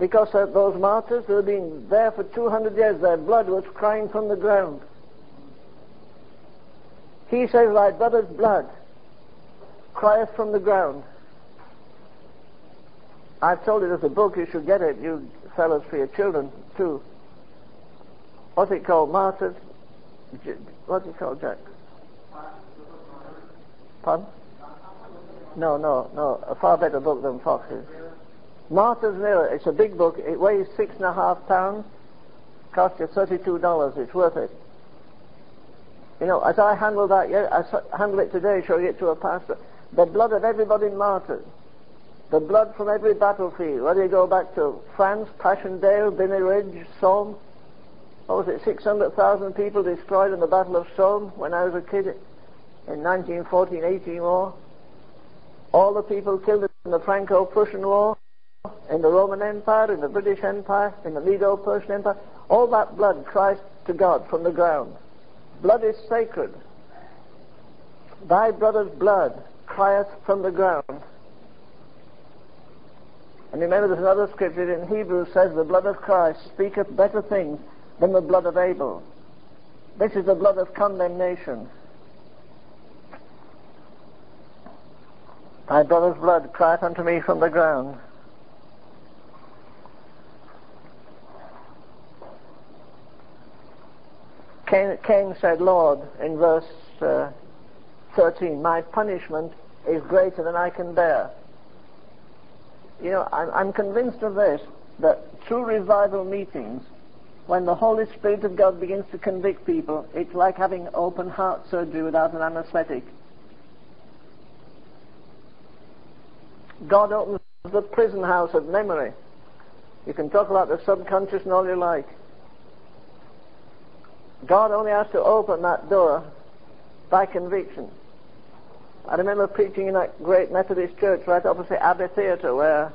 because of those martyrs who had been there for 200 years. Their blood was crying from the ground. He says, thy brother's blood crieth from the ground. I've told you there's a book, you should get it, you fellas, for your children too. What's it called? Martyrs? What's it called, Jack? Pardon? No, a far better book than Fox's. Martyrs Mirror. It's a big book. It weighs 6.5 pounds. Cost you $32. It's worth it. You know, as I handle that, I handle it today, showing it to a pastor. The blood of everybody martyred. The blood from every battlefield. Whether you go back to France, Passchendaele, Binny Ridge, Somme. What was it, 600,000 people destroyed in the Battle of Somme when I was a kid in 1914-18 war. All the people killed in the Franco-Prussian War, in the Roman Empire, in the British Empire, in the Medo-Persian Empire. All that blood cries to God from the ground. Blood is sacred. Thy brother's blood crieth from the ground. And remember, there's another scripture in Hebrews says, the blood of Christ speaketh better things than the blood of Abel. This is the blood of condemnation. Thy brother's blood crieth unto me from the ground. Cain said, Lord, in verse 13, my punishment is greater than I can bear. You know, I'm convinced of this, that true revival meetings, when the Holy Spirit of God begins to convict people, it's like having open heart surgery without an anesthetic. God opens the prison house of memory. You can talk about the subconscious and all you like. God only has to open that door by conviction. I remember preaching in that great Methodist church right opposite Abbey Theatre where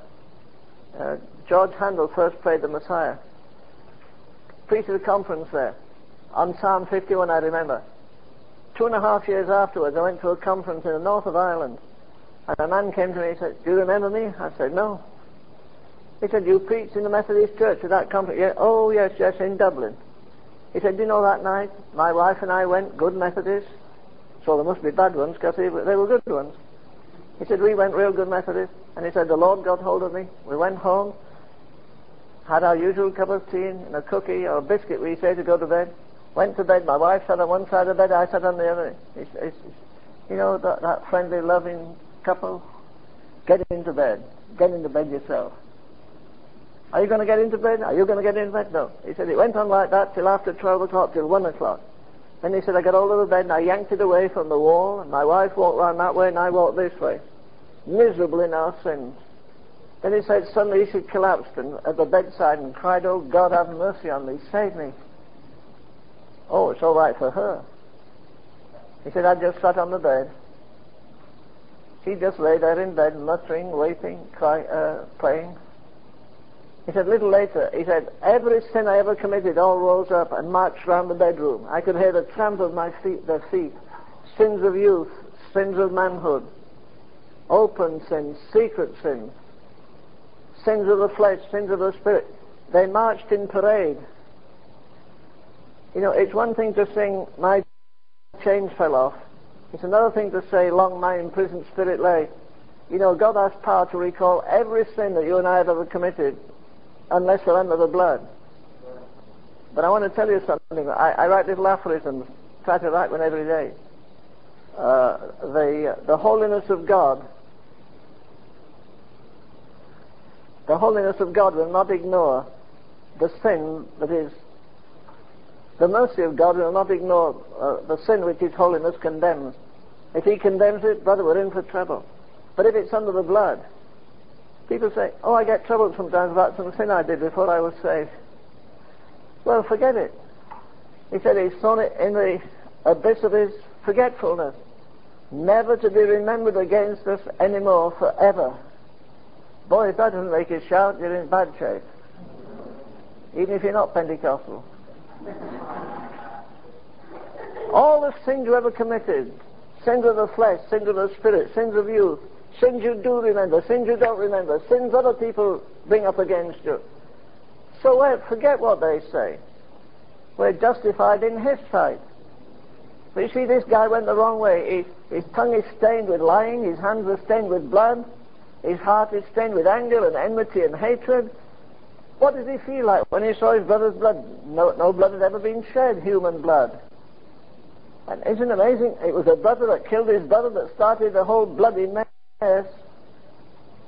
George Handel first played the Messiah. Preached at a conference there on Psalm 51, I remember. 2.5 years afterwards, I went to a conference in the north of Ireland, and a man came to me and said, "Do you remember me?" I said, "No." He said, "You preached in the Methodist church at that conference?" "Yeah." "Oh, yes, yes, in Dublin." He said, "Do you know that night my wife and I went, good Methodists." So there must be bad ones, because they were good ones. He said, "We went real good Methodists." And he said, "The Lord got hold of me. We went home, had our usual cup of tea and a cookie or a biscuit, we say, to go to bed. Went to bed. My wife sat on one side of the bed, I sat on the other." You know, that friendly, loving couple. Get into bed. Get into bed yourself. "Are you going to get into bed? Are you going to get into bed?" "No." He said, it went on like that till after 12 o'clock, till 1 o'clock. Then he said, "I got all over the bed and I yanked it away from the wall, and my wife walked round that way and I walked this way, miserable in our sins." Then he said suddenly she collapsed and at the bedside and cried, "Oh God, have mercy on me, save me." Oh, it's all right for her. He said, "I just sat on the bed. She just lay there in bed, muttering, weeping, praying." He said, little later, he said, "Every sin I ever committed all rose up and marched round the bedroom. I could hear the tramp of my feet, their feet. Sins of youth, sins of manhood, open sins, secret sins, sins of the flesh, sins of the spirit. They marched in parade." You know, it's one thing to sing, "My chains fell off." It's another thing to say, "Long my imprisoned spirit lay." You know, God has power to recall every sin that you and I have ever committed, unless they're under the blood. But I want to tell you something. I write little aphorisms, try to write one every day. The holiness of God. The holiness of God will not ignore the sin that is. The mercy of God will not ignore the sin which His holiness condemns. If He condemns it, brother, we're in for trouble. But if it's under the blood, people say, "Oh, I get troubled sometimes about some sin I did before I was saved." Well, forget it. He said he's thrown it in the abyss of his forgetfulness, never to be remembered against us anymore, forever. Boy, if that doesn't make you shout, you're in bad shape. Even if you're not Pentecostal. All the sins you ever committed, sins of the flesh, sins of the spirit, sins of youth, sins you do remember, sins you don't remember, sins other people bring up against you. So forget what they say. We're justified in His sight. But you see, this guy went the wrong way. His tongue is stained with lying, his hands are stained with blood, his heart is stained with anger and enmity and hatred. What did he feel like when he saw his brother's blood? No blood had ever been shed, human blood. And isn't it amazing? It was a brother that killed his brother that started the whole bloody mess. Yes,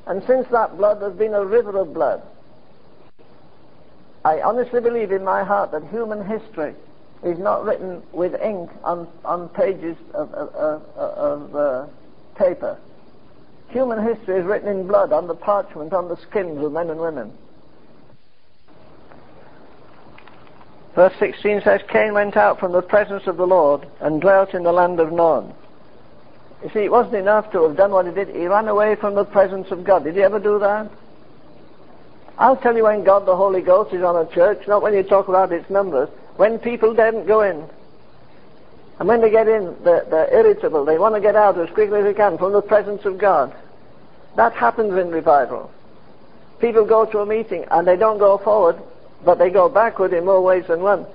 and since that blood there's been a river of blood. I honestly believe in my heart that human history is not written with ink on pages of paper. Human history is written in blood, on the parchment, on the skins of men and women. Verse 16 says, "Cain went out from the presence of the Lord and dwelt in the land of Nod." You see, it wasn't enough to have done what he did. He ran away from the presence of God. Did he ever do that? I'll tell you when God the Holy Ghost is on a church, not when you talk about its numbers. When people daren't go in. And when they get in, they're irritable. They want to get out as quickly as they can from the presence of God. That happens in revival. People go to a meeting and they don't go forward, but they go backward in more ways than one.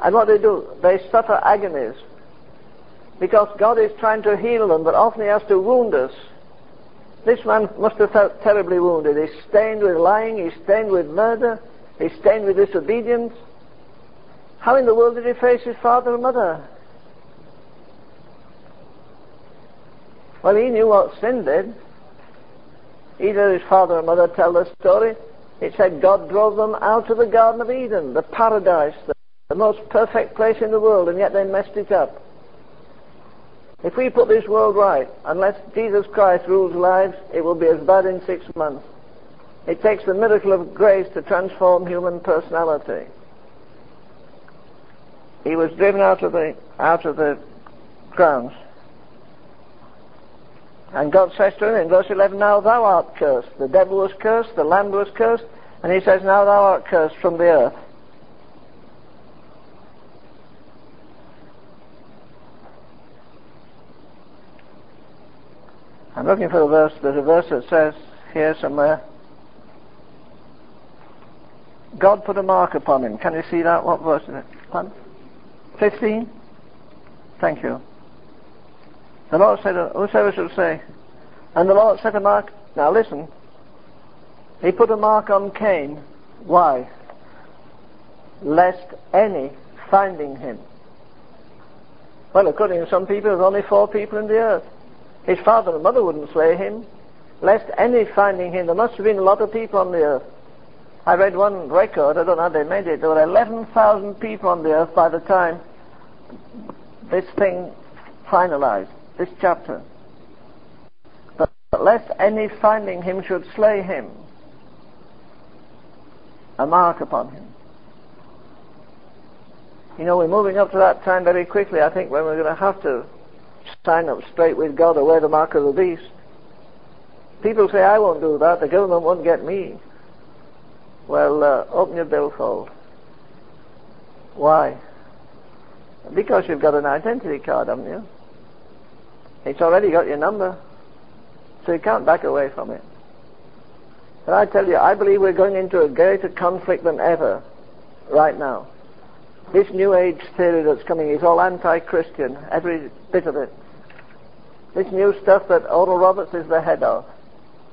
And what they do, they suffer agonies. Because God is trying to heal them, but often He has to wound us. This man must have felt terribly wounded. He's stained with lying, he's stained with murder, he's stained with disobedience. How in the world did he face his father and mother? Well, he knew what sin did. Either his father and mother tell the story. It said God drove them out of the Garden of Eden, the paradise, the most perfect place in the world, and yet they messed it up. If we put this world right, unless Jesus Christ rules lives, it will be as bad in 6 months. It takes the miracle of grace to transform human personality. He was driven out of the grounds. And God says to him in verse 11, now thou art cursed. The devil was cursed, the land was cursed, and he says, now thou art cursed from the earth. I'm looking for a verse. There's a verse that says here somewhere, God put a mark upon him. Can you see that? What verse is it? 15? Thank you. The Lord said, whosoever shall say, and the Lord set a mark. Now listen, he put a mark on Cain. Why? Lest any finding him. Well, according to some people, there's only 4 people in the earth. His father and mother wouldn't slay him. Lest any finding him. There must have been a lot of people on the earth. I read one record, I don't know how they made it, there were 11,000 people on the earth by the time this thing finalized, this chapter. But lest any finding him should slay him, a mark upon him. You know, we're moving up to that time very quickly, I think, when we're going to have to sign up straight with God or wear the mark of the beast. People say, I won't do that, the government won't get me. Well, open your billfold. Why? Because you've got an identity card, haven't you? It's already got your number, so you can't back away from it. But I tell you, I believe we're going into a greater conflict than ever right now. This New Age theory that's coming is all anti-Christian, every bit of it. This new stuff that Oral Roberts is the head of.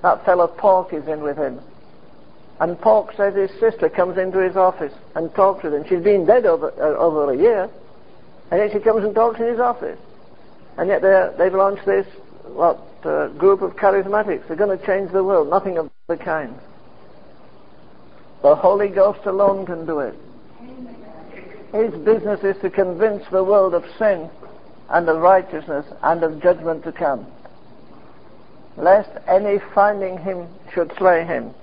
That fellow Pork is in with him. And Pork says his sister comes into his office and talks with him. She's been dead over a year, and yet she comes and talks in his office. And yet they've launched this group of charismatics. They're going to change the world. Nothing of the kind. The Holy Ghost alone can do it. His business is to convince the world of sin and of righteousness and of judgment to come. Lest any finding him should slay him.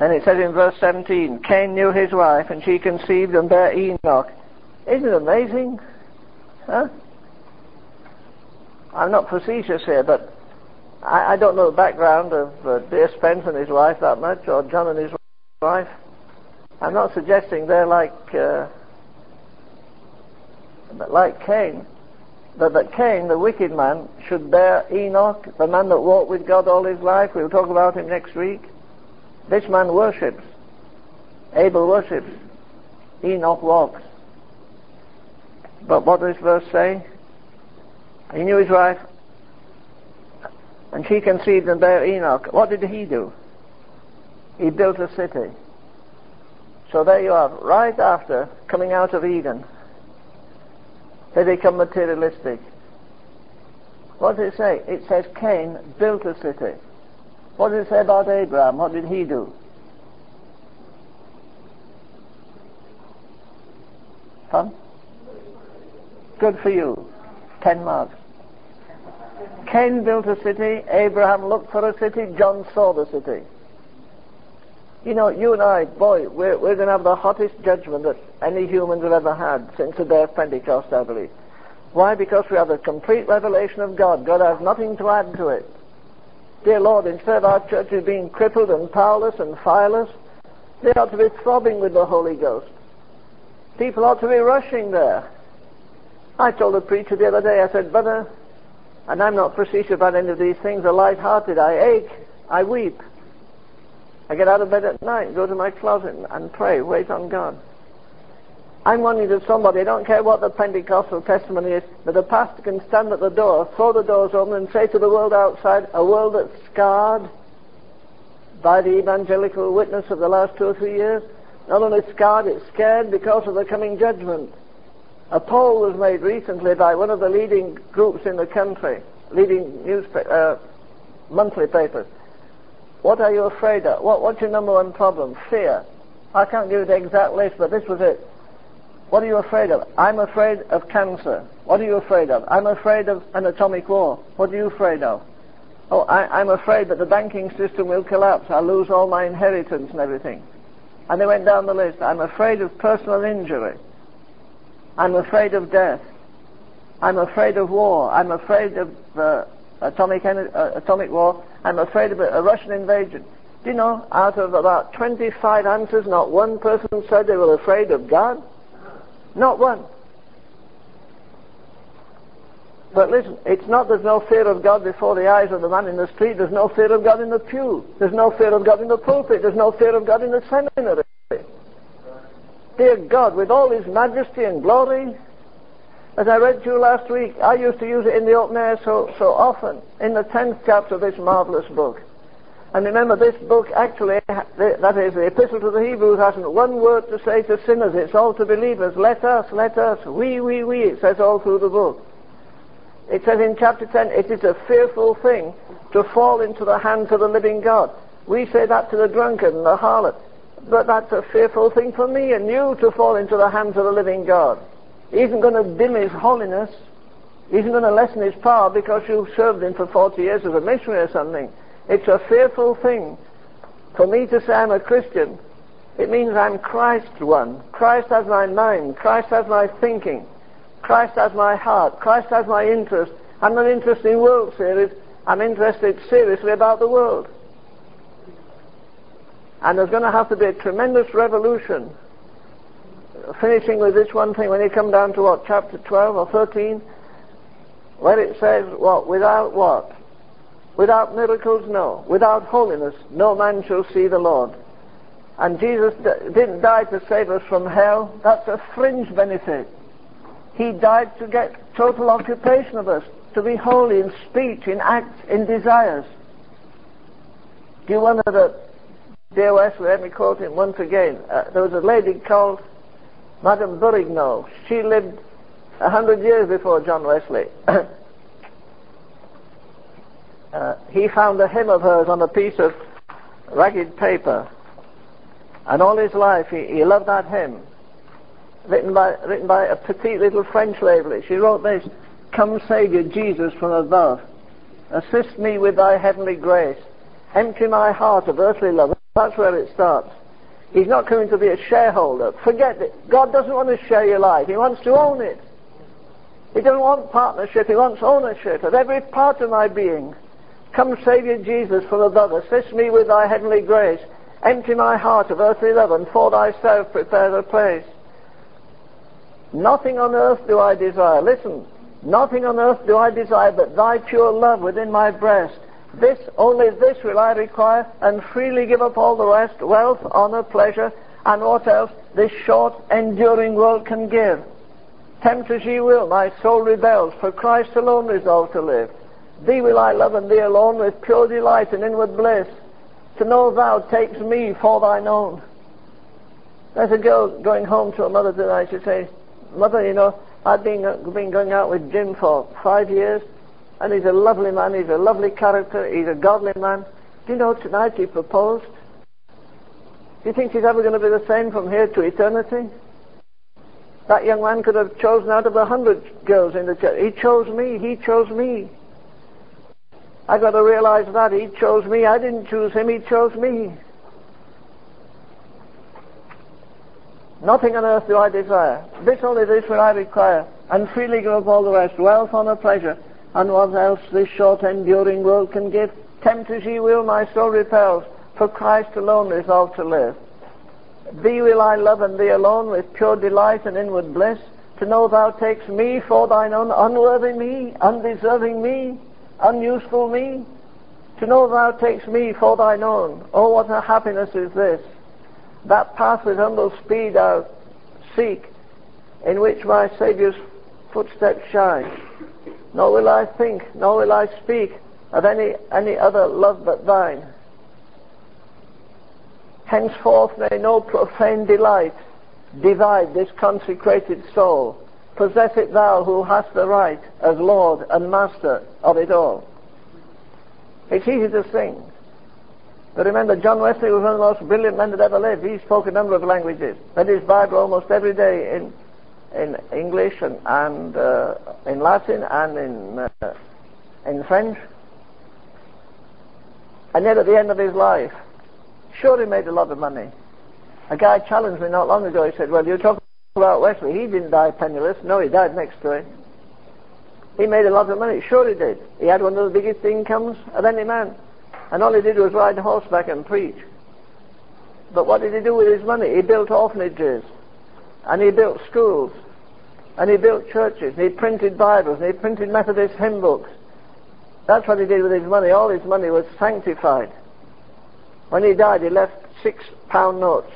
Then it says in verse 17, Cain knew his wife, and she conceived and bare Enoch. Isn't it amazing? Huh? I'm not facetious here, but I don't know the background of dear Spence and his wife that much, or John and his wife. I'm not suggesting they're like Cain, but that Cain, the wicked man, should bear Enoch, the man that walked with God all his life. We'll talk about him next week. This man worships. Abel worships. Enoch walks. But what does this verse say? He knew his wife, and she conceived and bare Enoch. What did he do? He built a city. So there you are. Right after coming out of Eden, they become materialistic. What does it say? It says Cain built a city. What did it say about Abraham? What did he do? Huh? Good for you. 10 marks. Cain built a city. Abraham looked for a city. John saw the city. You know, you and I, boy, we're going to have the hottest judgment that any humans have ever had since the day of Pentecost, I believe. Why? Because we have a complete revelation of God. God has nothing to add to it. Dear Lord, instead of our churches being crippled and powerless and fireless, they ought to be throbbing with the Holy Ghost. People ought to be rushing there. I told a preacher the other day, I said, brother, and I'm not facetious about any of these things, I'm light-hearted, I ache, I weep. I get out of bed at night, go to my closet and pray, wait on God. I'm wanting that somebody, I don't care what the Pentecostal testimony is, but the pastor can stand at the door, throw the doors open and say to the world outside, a world that's scarred by the evangelical witness of the last 2 or 3 years, not only scarred, it's scared because of the coming judgment. A poll was made recently by one of the leading groups in the country, leading monthly papers. What are you afraid of? What's your number one problem? Fear. I can't give you the exact list, but this was it. What are you afraid of? I'm afraid of cancer. What are you afraid of? I'm afraid of an atomic war. What are you afraid of? Oh, I'm afraid that the banking system will collapse. I'll lose all my inheritance and everything. And they went down the list. I'm afraid of personal injury. I'm afraid of death. I'm afraid of war. I'm afraid of atomic war. I'm afraid of a Russian invasion. Do you know, out of about 25 answers, not one person said they were afraid of God? Not one. But listen, it's not there's no fear of God before the eyes of the man in the street. There's no fear of God in the pew. There's no fear of God in the pulpit. There's no fear of God in the seminary. Dear God, with all His majesty and glory, as I read to you last week, I used to use it in the open air so often, in the 10th chapter of this marvelous book. And remember, this book actually, that is, the Epistle to the Hebrews, hasn't one word to say to sinners. It's all to believers. Let us, we, it says all through the book. It says in chapter 10, it is a fearful thing to fall into the hands of the living God. We say that to the drunkard and the harlot. But that's a fearful thing for me and you to fall into the hands of the living God. He isn't going to dim His holiness. He isn't going to lessen His power because you've served Him for 40 years as a missionary or something. It's a fearful thing for me to say I'm a Christian. It means I'm Christ one. Christ has my mind. Christ has my thinking. Christ has my heart. Christ has my interest. I'm not interested in world series. I'm interested seriously about the world. And there's going to have to be a tremendous revolution. Finishing with this one thing, when you come down to what, chapter 12 or 13, where it says what? Without miracles, no. Without holiness, no man shall see the Lord. And Jesus didn't die to save us from hell. That's a fringe benefit. He died to get total occupation of us, to be holy in speech, in acts, in desires. Do you wonder that, dear Wesley, let me quote him once again. There was a lady called Madame Burigno. She lived 100 years before John Wesley. He found a hymn of hers on a piece of ragged paper. And all his life he loved that hymn. Written by a petite little French lady. She wrote this: "Come, Saviour Jesus from above, assist me with thy heavenly grace. Empty my heart of earthly love." That's where it starts. He's not coming to be a shareholder. Forget it. God doesn't want to share your life. He wants to own it. He doesn't want partnership. He wants ownership of every part of my being. Come, Saviour Jesus from above, assist me with thy heavenly grace. Empty my heart of earthly love, and for thyself prepare a place. Nothing on earth do I desire. Listen. Nothing on earth do I desire but thy pure love within my breast. This, only this will I require, and freely give up all the rest, wealth, honour, pleasure, and what else this short, enduring world can give. Tempt as ye will, my soul rebels, for Christ alone resolve to live. Thee will I love, and thee alone, with pure delight and inward bliss. To know thou takes me for thine own. There's a girl going home to her mother tonight. She says, "Mother, you know, I've been going out with Jim for 5 years, and he's a lovely man, he's a lovely character, he's a godly man. Do you know, tonight he proposed. Do you think he's ever going to be the same from here to eternity? That young man could have chosen out of 100 girls in the church. He chose me, I've got to realize that. He chose me. I didn't choose him, he chose me. Nothing on earth do I desire. This, only this will I require, and freely give up all the rest, wealth, honour, pleasure, and what else this short, enduring world can give. Tempt as ye will, my soul repels, for Christ alone resolve to live. Thee will I love, and thee alone, with pure delight and inward bliss. To know thou takes me for thine own, unworthy me, undeserving me, unuseful me. To know thou takes me for thine own. Oh, what a happiness is this! That path with humble speed I seek, in which my Saviour's footsteps shine. Nor will I think, nor will I speak of any other love but thine. Henceforth may no profane delight divide this consecrated soul. Possess it thou who hast the right as Lord and Master of it all." It's easy to sing. But remember, John Wesley was one of the most brilliant men that ever lived. He spoke a number of languages. Read his Bible almost every day in English and in Latin and in French. And yet at the end of his life, sure he made a lot of money. A guy challenged me not long ago. He said, "Well, you're talking about Wesley. He didn't die penniless." No, he died next to it. He made a lot of money. Sure he did. He had one of the biggest incomes of any man. And all he did was ride horseback and preach. But what did he do with his money? He built orphanages. And he built schools. And he built churches. And he printed Bibles. And he printed Methodist hymn books. That's what he did with his money. All his money was sanctified. When he died, he left £6 notes.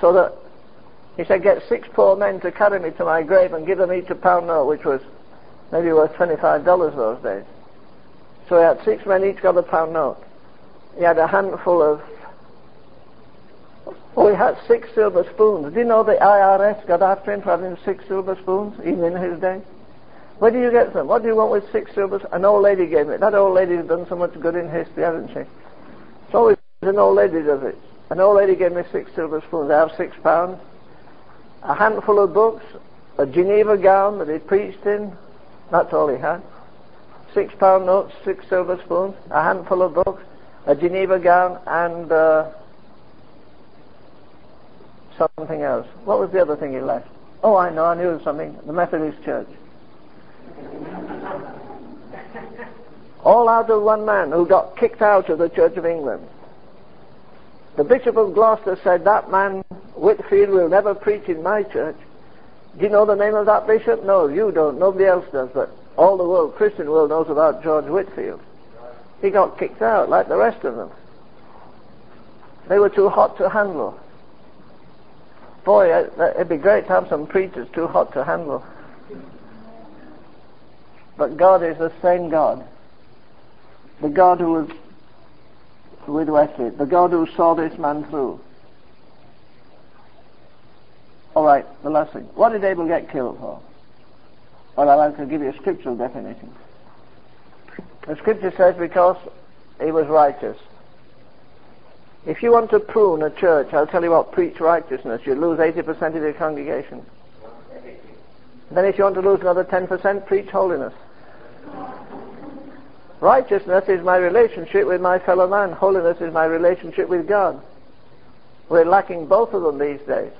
So that, he said, get 6 poor men to carry me to my grave and give them each £1 note, which was maybe worth $25 those days. So he had 6 men, each got £1 note. He had a handful of... Oh, he had 6 silver spoons. Do you know the IRS got after him for having 6 silver spoons, even in his day? Where do you get them? What do you want with 6 silver spoons? An old lady gave me. That old lady has done so much good in history, hasn't she? It's always an old lady does it. An old lady gave me 6 silver spoons. I have £6. A handful of books, a Geneva gown that he preached in. That's all he had. £6 notes, 6 silver spoons, a handful of books, a Geneva gown, and something else. What was the other thing he left? Oh, I know, I knew something. The Methodist Church. All out of one man who got kicked out of the Church of England. The Bishop of Gloucester said, that man, Whitfield, will never preach in my church. Do you know the name of that bishop? No, you don't. Nobody else does, but all the world, Christian world, knows about George Whitfield. He got kicked out like the rest of them. They were too hot to handle. Boy, it'd be great to have some preachers too hot to handle. But God is the same God. The God who was with Wesley. The God who saw this man through. Alright, the last thing. What did Abel get killed for? Well, I'll have to give you a scriptural definition. The scripture says because he was righteous. If you want to prune a church, I'll tell you what, preach righteousness. You lose 80% of your congregation. Then if you want to lose another 10%, preach holiness. Righteousness is my relationship with my fellow man. Holiness is my relationship with God. We're lacking both of them these days.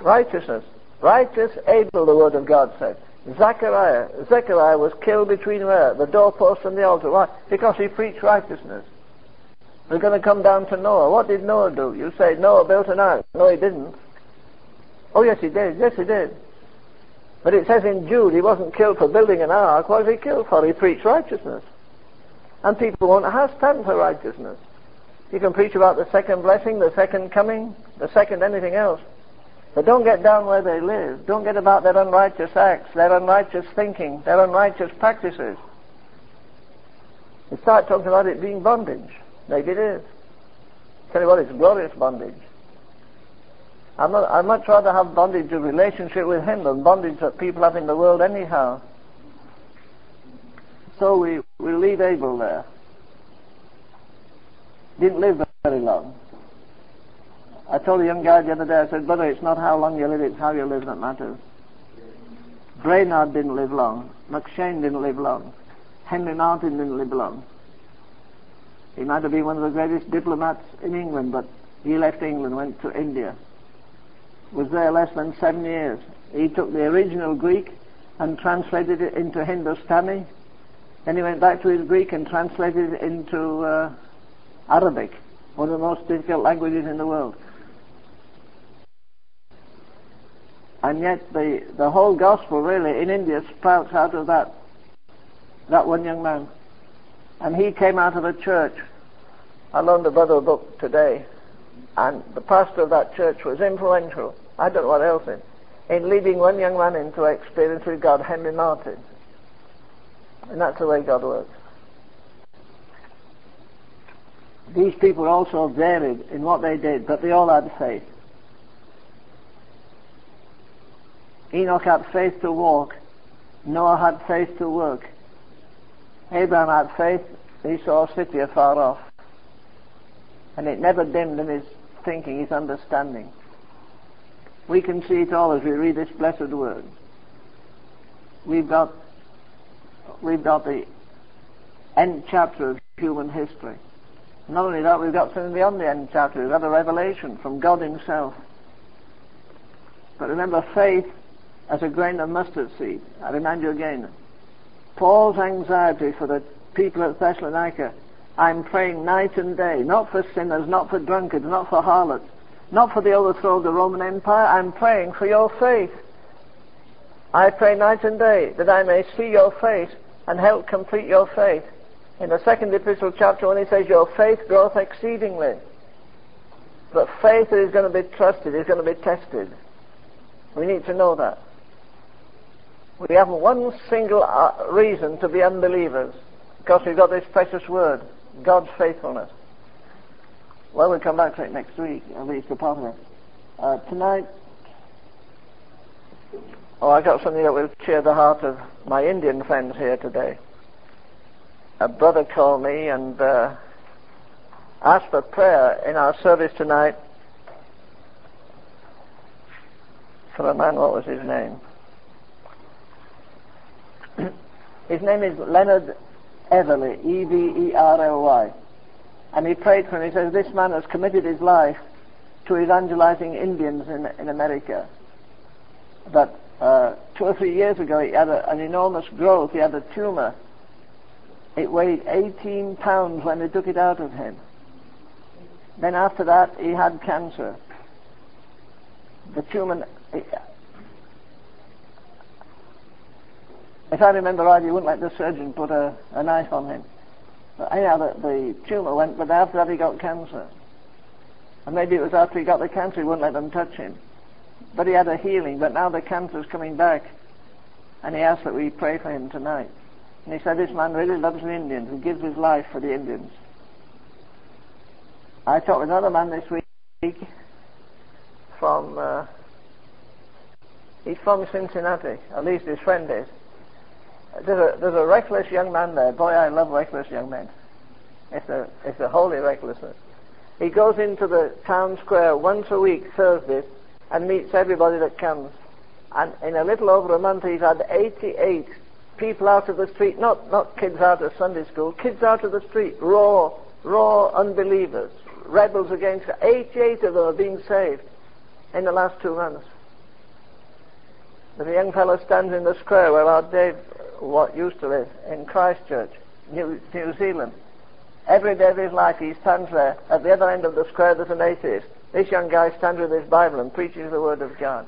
Righteousness. Righteous Abel, the word of God said. Zechariah was killed between where? The doorpost and the altar. Why? Because he preached righteousness. We're going to come down to Noah. What did Noah do? You say Noah built an ark. No, he didn't. Oh, yes, he did. Yes, he did. But it says in Jude he wasn't killed for building an ark. What was he killed for? He preached righteousness. And people won't stand for righteousness. You can preach about the second blessing, the second coming, the second anything else. But don't get down where they live. Don't get about their unrighteous acts, their unrighteous thinking, their unrighteous practices. You start talking about it being bondage. Maybe it is. Tell you what, it's glorious bondage. I'd much rather have bondage of relationship with him than bondage that people have in the world anyhow. So we leave Abel there. Didn't live very long. I told a young guy the other day, I said, brother, it's not how long you live, it's how you live that matters. Brainard didn't live long. McShane didn't live long. Henry Martin didn't live long. He might have been one of the greatest diplomats in England, but he left England, went to India. Was there less than 7 years. He took the original Greek and translated it into Hindustani. Then he went back to his Greek and translated it into Arabic, one of the most difficult languages in the world. And yet the whole gospel really in India sprouts out of that one young man. And he came out of a church. I loaned a brother a book today, and the pastor of that church was influential, I don't know what else in leading one young man into experience with God, Henry Martin. And that's the way God works. These people were also varied in what they did, but they all had faith. Enoch had faith to walk. Noah had faith to work. Abraham had faith. He saw a city afar off. And it never dimmed in his thinking, his understanding. We can see it all as we read this blessed word. We've got the end chapter of human history. Not only that, we've got something beyond the end chapter. We've got a revelation from God himself. But remember, faith as a grain of mustard seed. I remind you again, Paul's anxiety for the people at Thessalonica. I'm praying night and day, not for sinners, not for drunkards, not for harlots, not for the overthrow of the Roman Empire. I'm praying for your faith. I pray night and day that I may see your faith and help complete your faith. In the second epistle, chapter 1, he says, your faith groweth exceedingly. But faith that is going to be trusted is going to be tested. We need to know that. We haven't one single reason to be unbelievers, because we've got this precious word, God's faithfulness. Well, we'll come back to it next week, at least a part of it. Tonight, I got something that will cheer the heart of my Indian friends here today. A brother called me and asked for prayer in our service tonight for a man. What was his name? His name is Leonard Everly, Everly, and he prayed for him. He says, this man has committed his life to evangelizing Indians in America. But 2 or 3 years ago he had an enormous growth. He had a tumor. It weighed 18 pounds when they took it out of him. Then after that he had cancer. The tumor, if I remember right, he wouldn't let the surgeon put a knife on him. But anyhow, the tumour went, but after that he got cancer. And maybe it was after he got the cancer he wouldn't let them touch him. But he had a healing, but now the cancer's coming back. And he asked that we pray for him tonight. And he said, this man really loves the Indians and gives his life for the Indians. I talked with another man this week from... he's from Cincinnati, at least his friend is. There's a reckless young man there. Boy, I love reckless young men. It's a holy recklessness. He goes into the town square once a week, Thursdays, and meets everybody that comes. And in a little over a month, he's had 88 people out of the street, not kids out of Sunday school, kids out of the street, raw unbelievers, rebels against. 88 of them are being saved in the last 2 months. There's a young fellow stands in the square where our Dave used to live in Christchurch, New Zealand. Every day of his life he stands there. At the other end of the square there's an atheist. This young guy stands with his Bible and preaches the Word of God.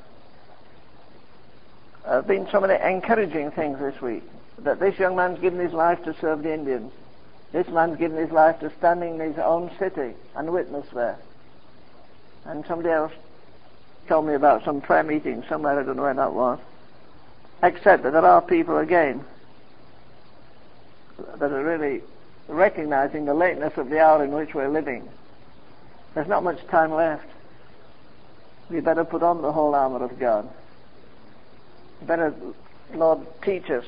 There have been so many encouraging things this week, that this young man's given his life to serve the Indians. This man's given his life to standing in his own city and witness there. And somebody else told me about some prayer meeting somewhere, I don't know where that was, except that there are people again that are really recognizing the lateness of the hour in which we're living. There's not much time left. We better put on the whole armor of God. We better, Lord, teach us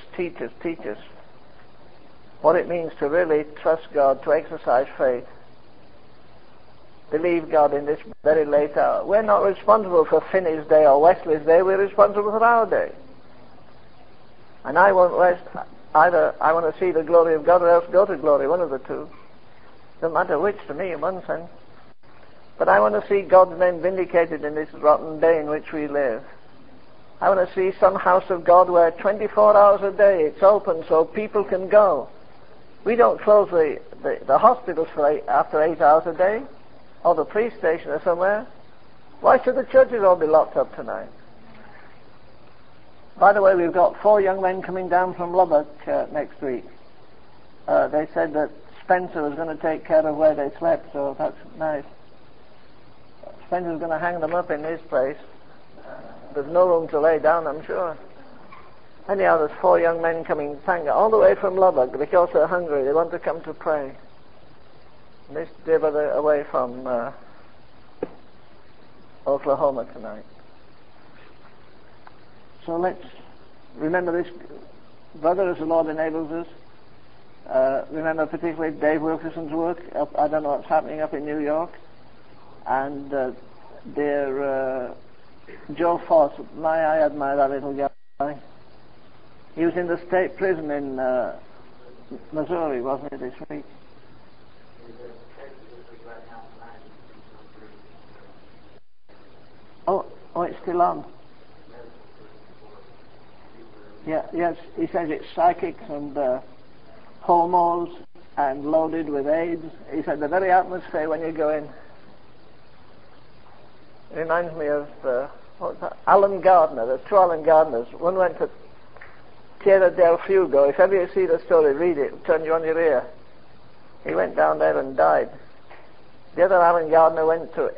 what it means to really trust God, to exercise faith, believe God in this very late hour. We're not responsible for Finney's day or Wesley's day. We're responsible for our day. And I won't rest. Either I want to see the glory of God or else go to glory, one of the two. Doesn't matter which to me in one sense. But I want to see God's name vindicated in this rotten day in which we live. I want to see some house of God where 24 hours a day it's open so people can go. We don't close the hospitals after 8 hours a day, or the police station or somewhere. Why should the churches all be locked up tonight? By the way, we've got 4 young men coming down from Lubbock next week. They said that Spencer was going to take care of where they slept, so that's nice. Spencer's going to hang them up in his place. There's no room to lay down, I'm sure. Anyhow, there's 4 young men coming, thank God, all the way from Lubbock, because they're hungry. They want to come to pray. This dear brother away from Oklahoma tonight. So let's remember this brother as the Lord enables us. Remember particularly Dave Wilkerson's work. I don't know what's happening up in New York. And dear Joe Foss. I admire that little guy. He was in the state prison in Missouri, wasn't he, this week? Oh, it's still on. Yeah, yes, he says it's psychic and homos and loaded with AIDS. He said the very atmosphere when you go in. It reminds me of what's that? Alan Gardner. There's two Alan Gardners. One went to Tierra del Fuego. If ever you see the story, read it. It'll turn you on your ear. He went down there and died. The other Alan Gardner went to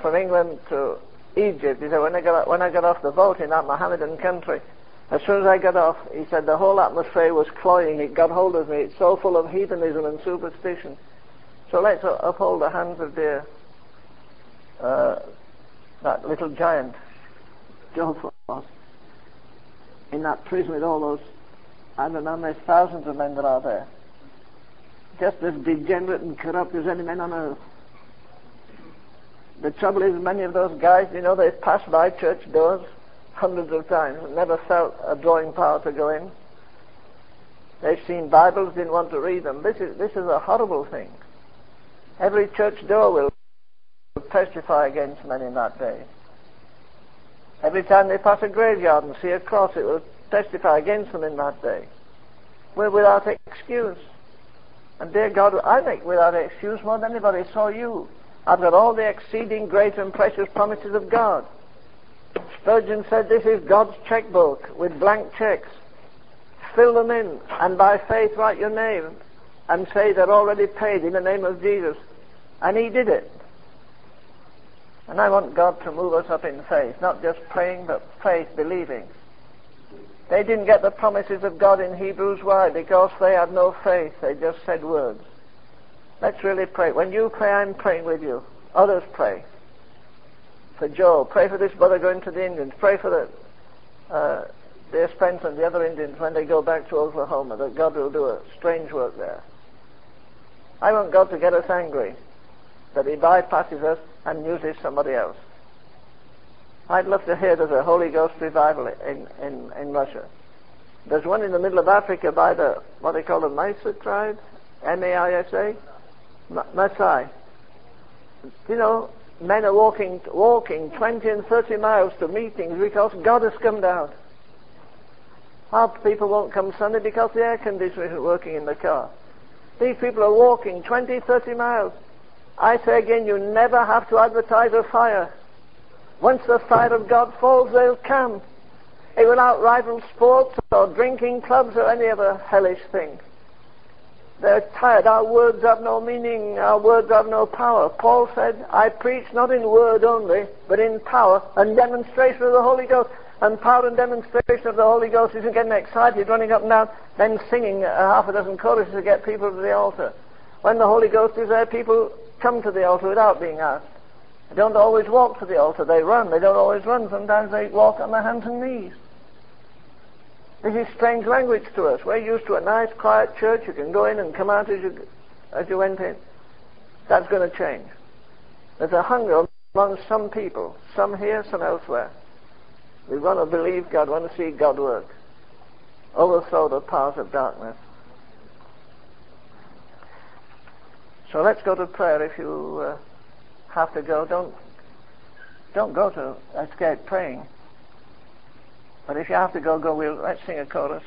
from England to Egypt. He said, when I got off the boat in that Mohammedan country, as soon as I got off, he said, the whole atmosphere was cloying. It got hold of me. It's so full of heathenism and superstition. So let's uphold the hands of dear that little giant, George Fox, in that prison with all those, I don't know, there's thousands of men that are there. Just as degenerate and corrupt as any men on earth. The trouble is, many of those guys, you know, they've passed by church doors hundreds of times and never felt a drawing power to go in. They've seen Bibles, didn't want to read them. This is a horrible thing. Every church door will testify against men in that day. Every time they pass a graveyard and see a cross, it will testify against them in that day. We're without excuse. And dear God, I make without excuse more than anybody. So you, I've got all the exceeding great and precious promises of God. Spurgeon said this is God's checkbook with blank checks. Fill them in and by faith write your name and say they're already paid in the name of Jesus. And he did it. And I want God to move us up in faith, not just praying but faith, believing. They didn't get the promises of God in Hebrews. Why? Because they had no faith. They just said words. Let's really pray. When you pray, I'm praying with you. Others pray. For Joe, pray for this brother going to the Indians. Pray for the Spence and the other Indians when they go back to Oklahoma, that God will do a strange work there. I want God to get us angry, that he bypasses us and uses somebody else. I'd love to hear there's a Holy Ghost revival in Russia. There's one in the middle of Africa by the, what they call the Maasai tribe, M-A-I-S-A, Maasai. You know, men are walking 20 and 30 miles to meetings because God has come down. Half people won't come Sunday because the air conditioner isn't working in the car. These people are walking 20, 30 miles. I say again, you never have to advertise a fire. Once the fire of God falls, they'll come. It will outrival sports or drinking clubs or any other hellish thing. They're tired. Our words have no meaning. Our words have no power. Paul said, I preach not in word only, but in power and demonstration of the Holy Ghost. And power and demonstration of the Holy Ghost isn't getting excited, running up and down, then singing half a dozen choruses to get people to the altar. When the Holy Ghost is there, people come to the altar without being asked. They don't always walk to the altar. They run. They don't always run. Sometimes they walk on their hands and knees. This is strange language to us. We're used to a nice, quiet church. You can go in and come out as you went in. That's going to change. There's a hunger among some people. Some here, some elsewhere. We want to believe God. We want to see God work. Overthrow the powers of darkness. So let's go to prayer. If you... have to go, don't go to escape praying, but if you have to go, we'll, let's sing a chorus.